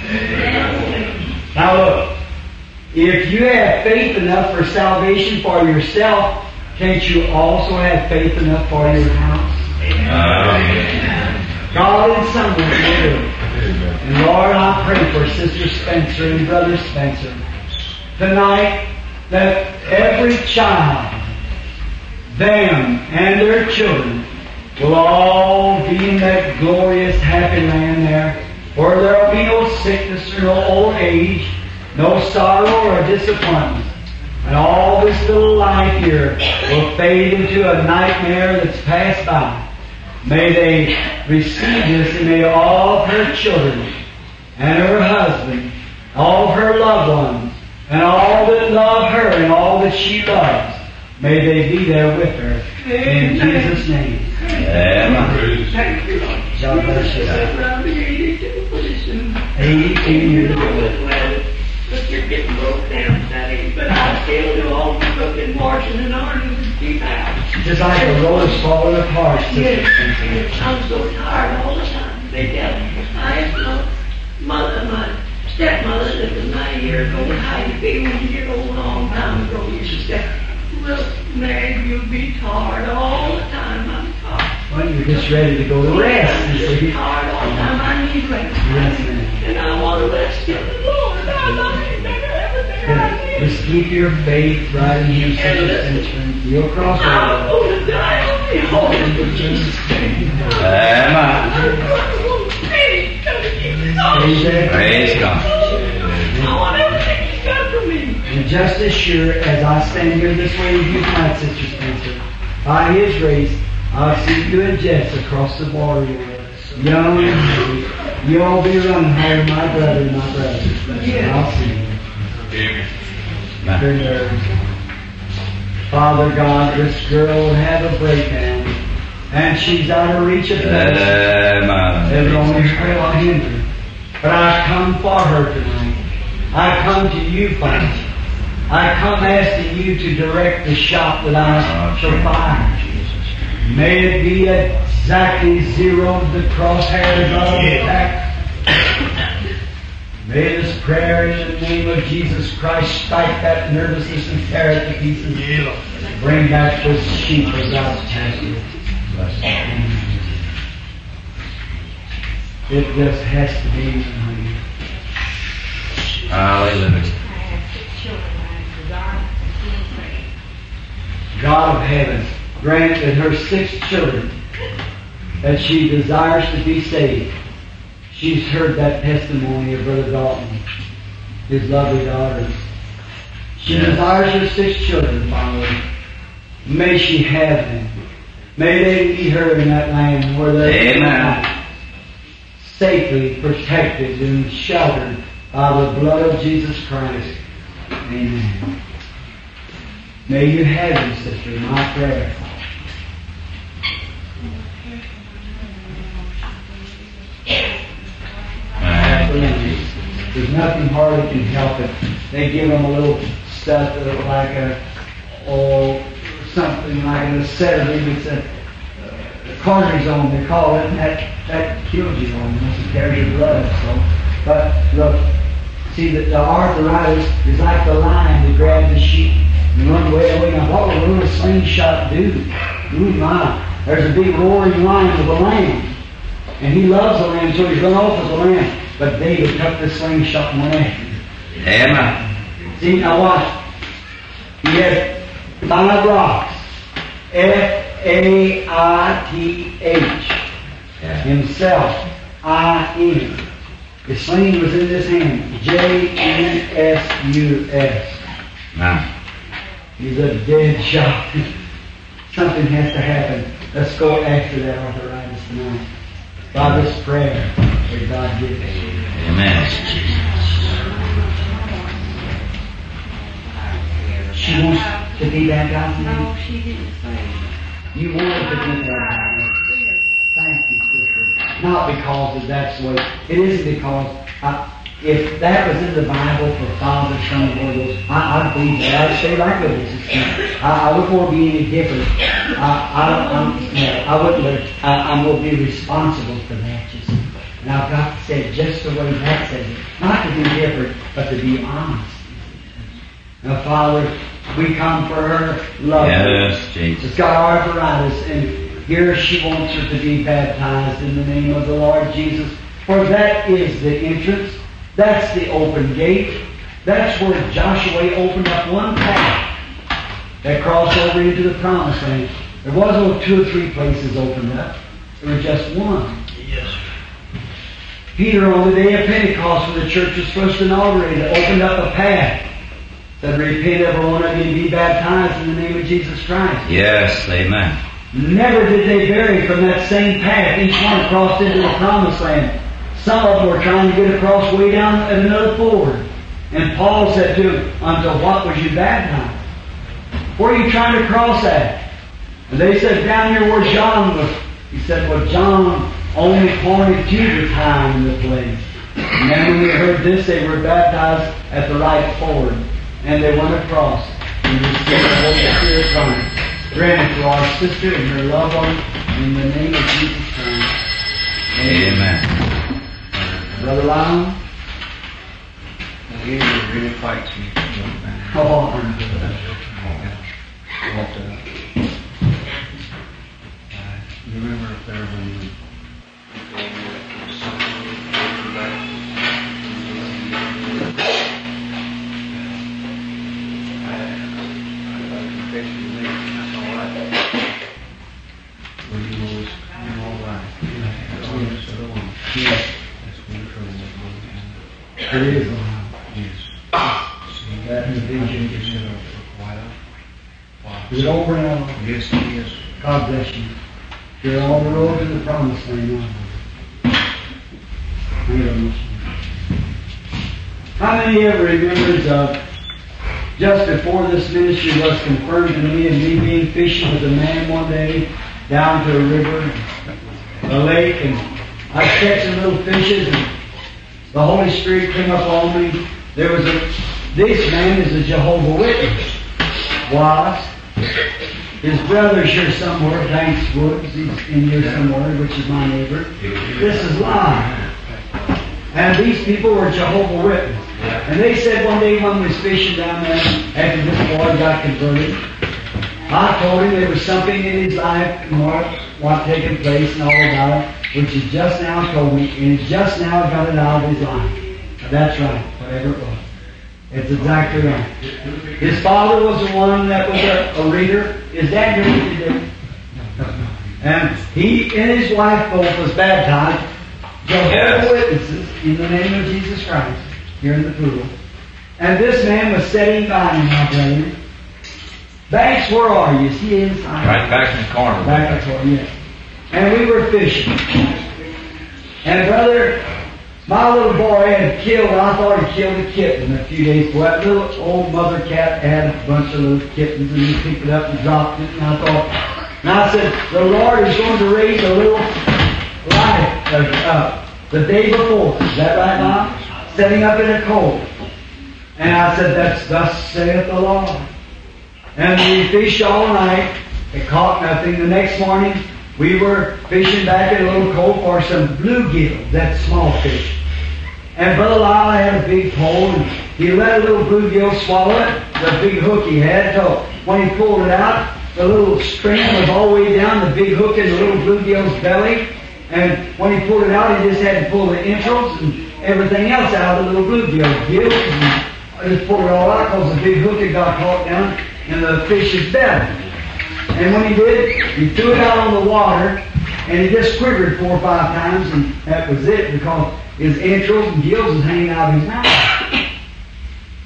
Now look, if you have faith enough for salvation for yourself, can't you also have faith enough for your house? Amen. God in some way. And Lord, I pray for Sister Spencer and Brother Spencer tonight, that every child, them and their children, will all be in that glorious happy land there, where there will be no sickness or no old age, no sorrow or disappointment. And all this little life here will fade into a nightmare that's passed by. May they receive this, and may all of her children and her husband, all of her loved ones, and all that love her and all that she loves, may they be there with her. In Jesus' name. Amen. Thank you. God bless you. 18 years old. But you're getting broke down, Daddy. But I still do all the cooking, washing, and ironing and keep out. Just like the road is falling apart. Yes. I'm so tired all the time. They tell me. I asked my stepmother that was 9 years old, how you be when you get old a long time ago. She said, well, man, you'll be tired all the time. I'm tired. Well, you're just ready to go to rest. I'm just tired all the time. I need rest. And I want to rest. Lord, I love you. Just keep your faith right in you, Sister Spencer. You'll cross over. I'm going to die on the altar for Jesus' name. Amen. Praise God. I want everything He's done for me. And just as sure as I stand here this way with you tonight, Sister Spencer, by His grace, I'll see you and Jess across the border. Young and free, you all be running home, my brother and my brother. Yes. I'll see you. Amen. Father God, this girl will have a breakdown, and she's out of reach of us. There's only prayer on hinder. But I come for her tonight. I come to you, Father. I come asking you to direct the shop that I shall buy. May it be exactly zero the crosshairs on the back. May this prayer in the name of Jesus Christ strike that nervousness and tear it to pieces. Bring back those sheep of God's chastity. It just has to be. Hallelujah. I have 6 children. I have desire. God of heaven, grant that her 6 children that she desires to be saved. She's heard that testimony of Brother Dalton, his lovely daughter. She desires her 6 children, Father. May she have them. May they meet her in that land where they are safely protected and sheltered by the blood of Jesus Christ. Amen. May you have them, sister, my prayer. There's nothing hardly can help it. They give them a little stuff that look like something like an acetylene. It's a cortisone, they call it, and that kills you almost. It carries your blood. But look, see that the arthritis is like the lion to grab the sheep and run away. Now what will a little slingshot do? Ooh my! There's a big roaring lion with a lamb, and he loves the lamb, so he's run off with the lamb. But David took the slingshot and went after him. Amen. See now watch. He had 5 rocks. F-A-I-T-H. Himself. I-N. The sling was in his hand. J-N-S-U-S. Nah. He's a dead shot. Something has to happen. Let's go after that arthritis tonight. By this prayer that God gives. Amen. She wants to be that guy. No, she didn't say. You wanted to be that guy. Thank you, sister. Not because of that's the way. It isn't because If that was in the Bible for Father, Son, and Holy Ghost, I believe that. I'd say like this. I wouldn't want to be any different. I wouldn't. I'm going to be responsible for that. You see. And I've got to say it just the way that says it. Not to be different, but to be honest. Now, Father, we come for her love. Yes, Jesus. God for us, and here she wants her to be baptized in the name of the Lord Jesus. For that is the entrance. That's the open gate. That's where Joshua opened up one path that crossed over into the promised land. There wasn't two or three places opened up. There was just one. Yes. Peter, on the day of Pentecost, when the church was first inaugurated, opened up a path that repent, every one of you, and be baptized in the name of Jesus Christ. Yes, amen. Never did they vary from that same path. Each one crossed into the promised land. Some of them were trying to get across way down at another ford. And Paul said to them, unto what was you baptized? Where are you trying to cross at? And they said, down here where John was. He said, well, John only pointed to the time and the place. And then when they heard this, they were baptized at the right ford. And they went across. And we see the Holy Spirit coming. Grant to our sister and her loved one in the name of Jesus Christ. Amen. Brother Lyle? He really fights me. Oh, I remember if there was there is one. Yes. See, that vision is in there for quite a while. Is it over now? Yes, it is. God bless you. You're on the road to the promised land now. How many ever remembers just before this ministry was confirmed to me, and me being fishing with a man one day down to a river, a lake, and I was catching little fishes, and the Holy Spirit came up on me. There was this man is a Jehovah Witness. Was. His brother's here somewhere, Banks Woods. He's in here somewhere, which is my neighbor. This is live. And these people were Jehovah Witness. And they said one day when we was fishing down there, after this boy got converted, I told him there was something in his life, Mark, what taking place and all about it, which he just now told me, and just now got it out of his life. That's right, whatever it was. It's exactly right. His father was the one that was a reader. His dad read it. And he and his wife both was baptized, Jehovah's Witnesses, in the name of Jesus Christ, here in the pool. And this man was sitting by me, my brother. Banks, where are you? He is right back in the corner. Back in the corner, yes. And we were fishing. And brother, my little boy had killed, I thought he killed a kitten a few days ago. That little old mother cat had a bunch of little kittens, and he picked it up and dropped it. And I thought, and I said, the Lord is going to raise a little life the day before. Is that right, Mom? Setting up in a cold. And I said, that's thus saith the Lord. And we fished all night. It caught nothing. The next morning, we were fishing back in a little cove for some bluegill, that small fish. And Brother Lyle had a big pole, and he let a little bluegill swallow it, the big hook he had. So when he pulled it out, the little string was all the way down the big hook in the little bluegill's belly. And when he pulled it out, he just had to pull the entrails and everything else out of the little bluegill. Gills, and I just pulled it all out because the big hook had got caught down in the fish's belly. And when he did, he threw it out on the water, and he just quivered 4 or 5 times, and that was it, because his entrails and gills was hanging out of his mouth.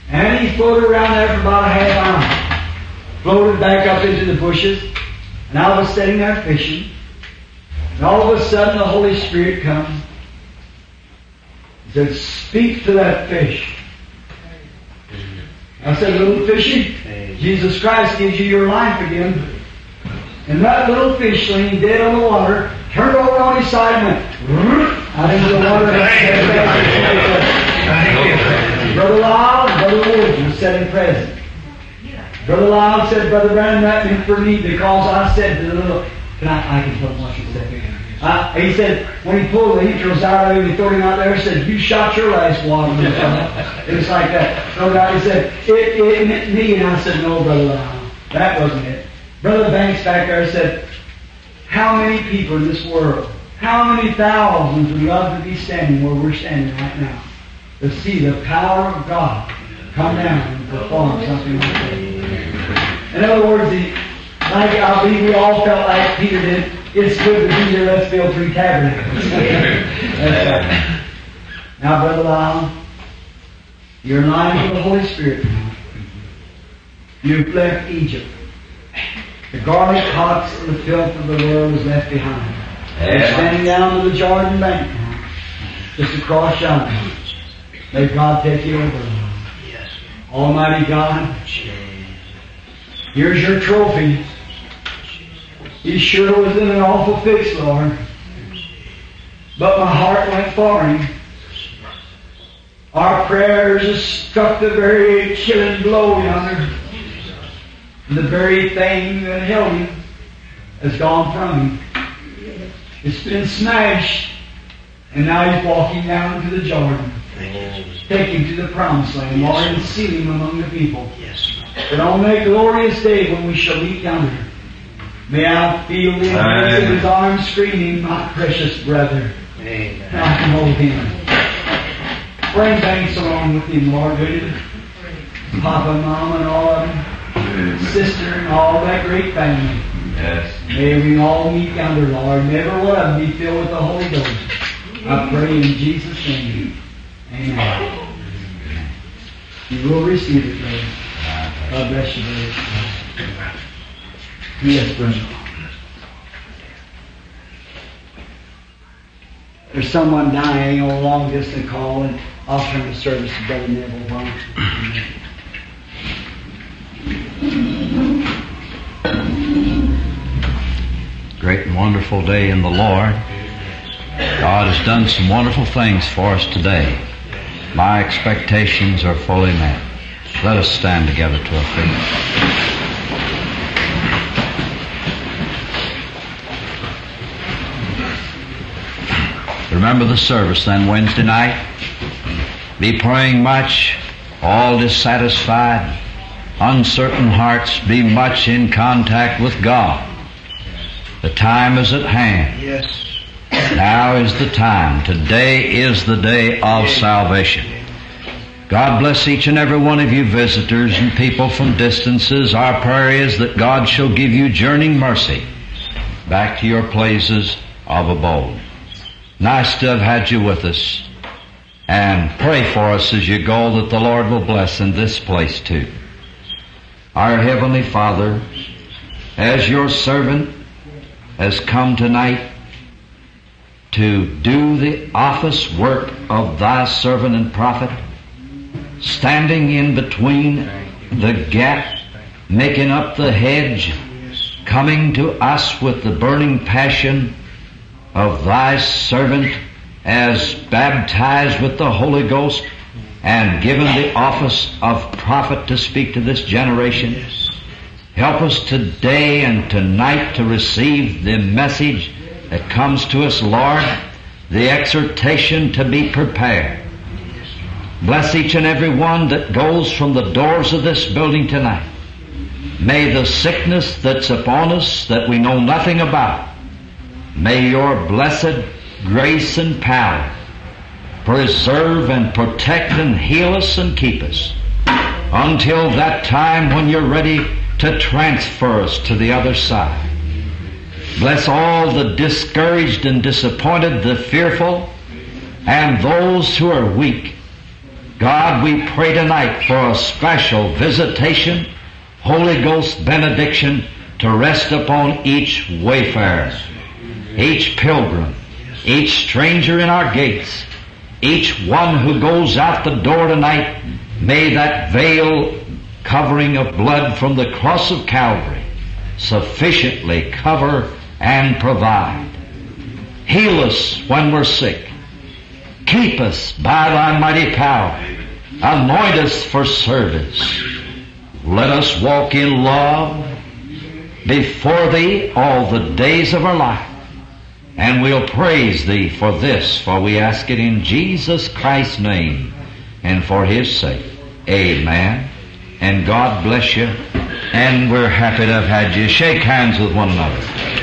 And he floated around there for about a half hour, floated back up into the bushes, and I was sitting there fishing, and all of a sudden the Holy Spirit comes. He said, speak to that fish. I said, little fishy, Jesus Christ gives you your life again. And that little fish leaned dead on the water, turned over on his side, and went, I didn't know what it was. Brother Lyle, Brother Williams said in present. Brother Lyle said, Brother Brown, write me for me because I said to the little... I can tell what you said. He said, when he pulled the heaters out of him, he threw him out there and said, you shot your last one. It was like that. No doubt. He said, it meant me. And I said, no, Brother Lyle, that wasn't it. Brother Banks back there said, how many people in this world, how many thousands would love to be standing where we're standing right now to see the power of God come down and perform something like that? In other words, I believe we all felt like Peter did. It's good to be here. Let's build three tabernacles. That's right. Now, Brother Lyle, you're in line with the Holy Spirit now. You've left Egypt. The garlic pots and the filth of the world is left behind. They're standing down to the Jordan bank now, just across China. May God take you over. Yes. Almighty God, here's your trophy. He sure was in an awful fix, Lord. But my heart went for him. Our prayers struck the very killing blow yonder. And the very thing that held him has gone from him. It's been smashed. And now he's walking down to the Jordan. Take him to the promised land, Lord, and seal him among the people. But on that glorious day when we shall meet down here, may I feel the embrace of His arms screaming, my precious brother. Amen. And I can hold him. Bring Banks along with him, Lord, will you? Papa and Mama and all of them. Sister and all that great family. Yes. May we all meet yonder, Lord. May every one of them be filled with the Holy Ghost. I pray in Jesus' name. Amen. You will receive it, brother. God bless you, brother. Yes, brother. There's someone dying on a long distance call and offer him a service to Brother Neville. Great and wonderful day in the Lord. God has done some wonderful things for us today. My expectations are fully met. Let us stand together to our feet. Remember the service then Wednesday night. Be praying much, all dissatisfied, uncertain hearts, be much in contact with God. The time is at hand. Yes. Now is the time. Today is the day of salvation. God bless each and every one of you visitors and people from distances. Our prayer is that God shall give you journeying mercy back to your places of abode. Nice to have had you with us, and pray for us as you go that the Lord will bless in this place too. Our Heavenly Father, as your servant has come tonight to do the office work of thy servant and prophet, standing in between the gap, making up the hedge, coming to us with the burning passion of thy servant as baptized with the Holy Ghost and given the office of prophet to speak to this generation. Help us today and tonight to receive the message that comes to us, Lord, the exhortation to be prepared. Bless each and every one that goes from the doors of this building tonight. May the sickness that's upon us that we know nothing about, may your blessed grace and power preserve and protect and heal us and keep us until that time when you're ready to transfer us to the other side. Bless all the discouraged and disappointed, the fearful, and those who are weak. God, we pray tonight for a special visitation, Holy Ghost benediction to rest upon each wayfarer, each pilgrim, each stranger in our gates, each one who goes out the door tonight. May that veil covering of blood from the cross of Calvary sufficiently cover and provide. Heal us when we're sick. Keep us by thy mighty power. Anoint us for service. Let us walk in love before thee all the days of our life. And we'll praise thee for this, for we ask it in Jesus Christ's name and for his sake. Amen. And God bless you. And we're happy to have had you. Shake hands with one another. Amen.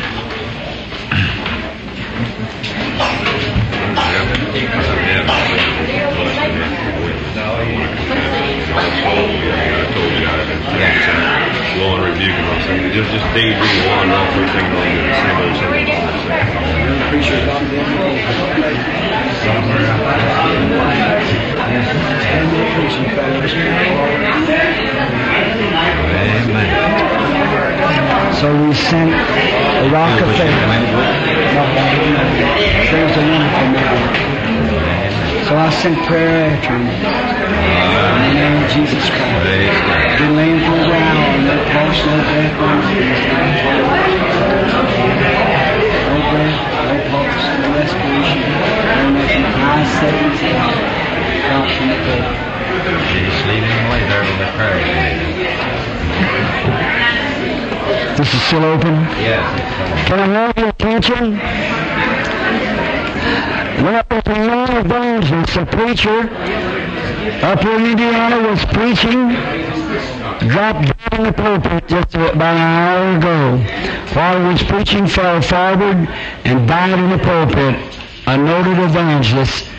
So we sent a rock of faith. So I sent prayer after him. In the name of Jesus Christ. We lay him to the ground and that portion of that no breath, no pulse, no respiration, no nothing. I set him to God from the dead. She's leading away there with the prayer. This is still open? Yes. Can I have your attention? Well, it's a man of vengeance, a preacher up in Indiana was preaching. Dropped down the pulpit just about an hour ago. While he was preaching, fell forward and died in the pulpit. A noted evangelist,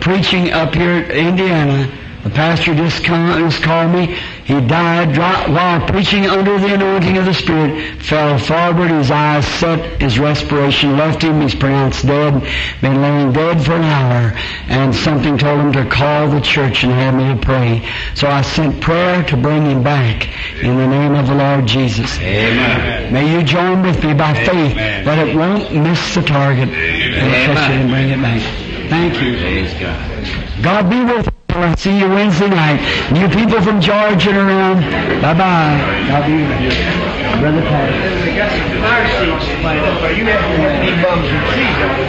preaching up here in Indiana. The pastor just called me. He died while preaching under the anointing of the Spirit. Fell forward, his eyes set, his respiration left him. He's pronounced dead. Been laying dead for an hour. And something told him to call the church and have me to pray. So I sent prayer to bring him back in the name of the Lord Jesus. Amen. May you join with me by faith that it won't miss the target. And catch it and bring it back. Thank you. Praise God. God be with you. I'll see you Wednesday night. You people from Georgia and around, bye-bye. God be with you. Brother Pat. They got some fire seats lined up. Are you having any bums and seats over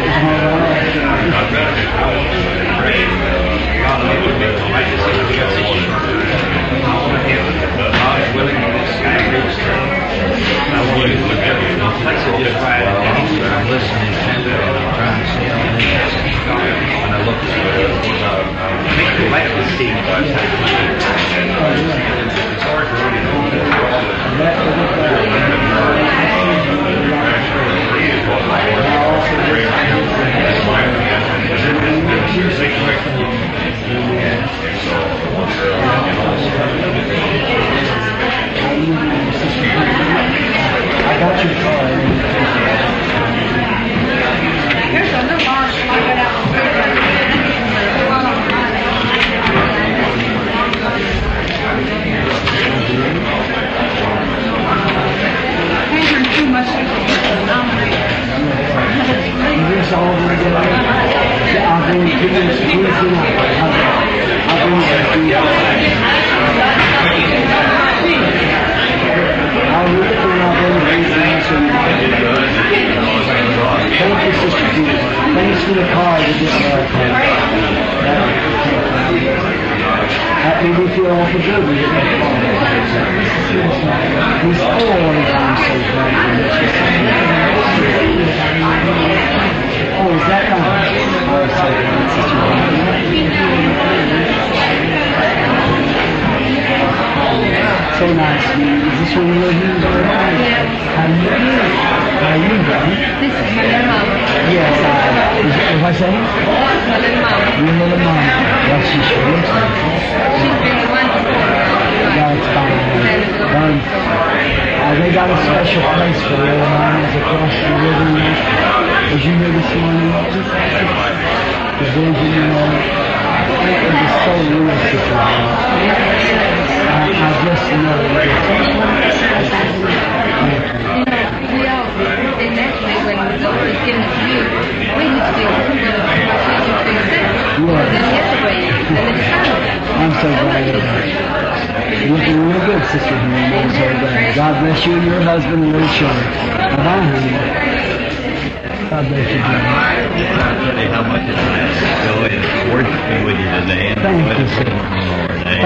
God bless you.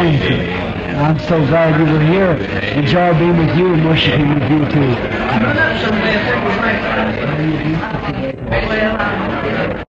Thank you. I'm so glad you were here. Enjoy being with you and worshiping with you too.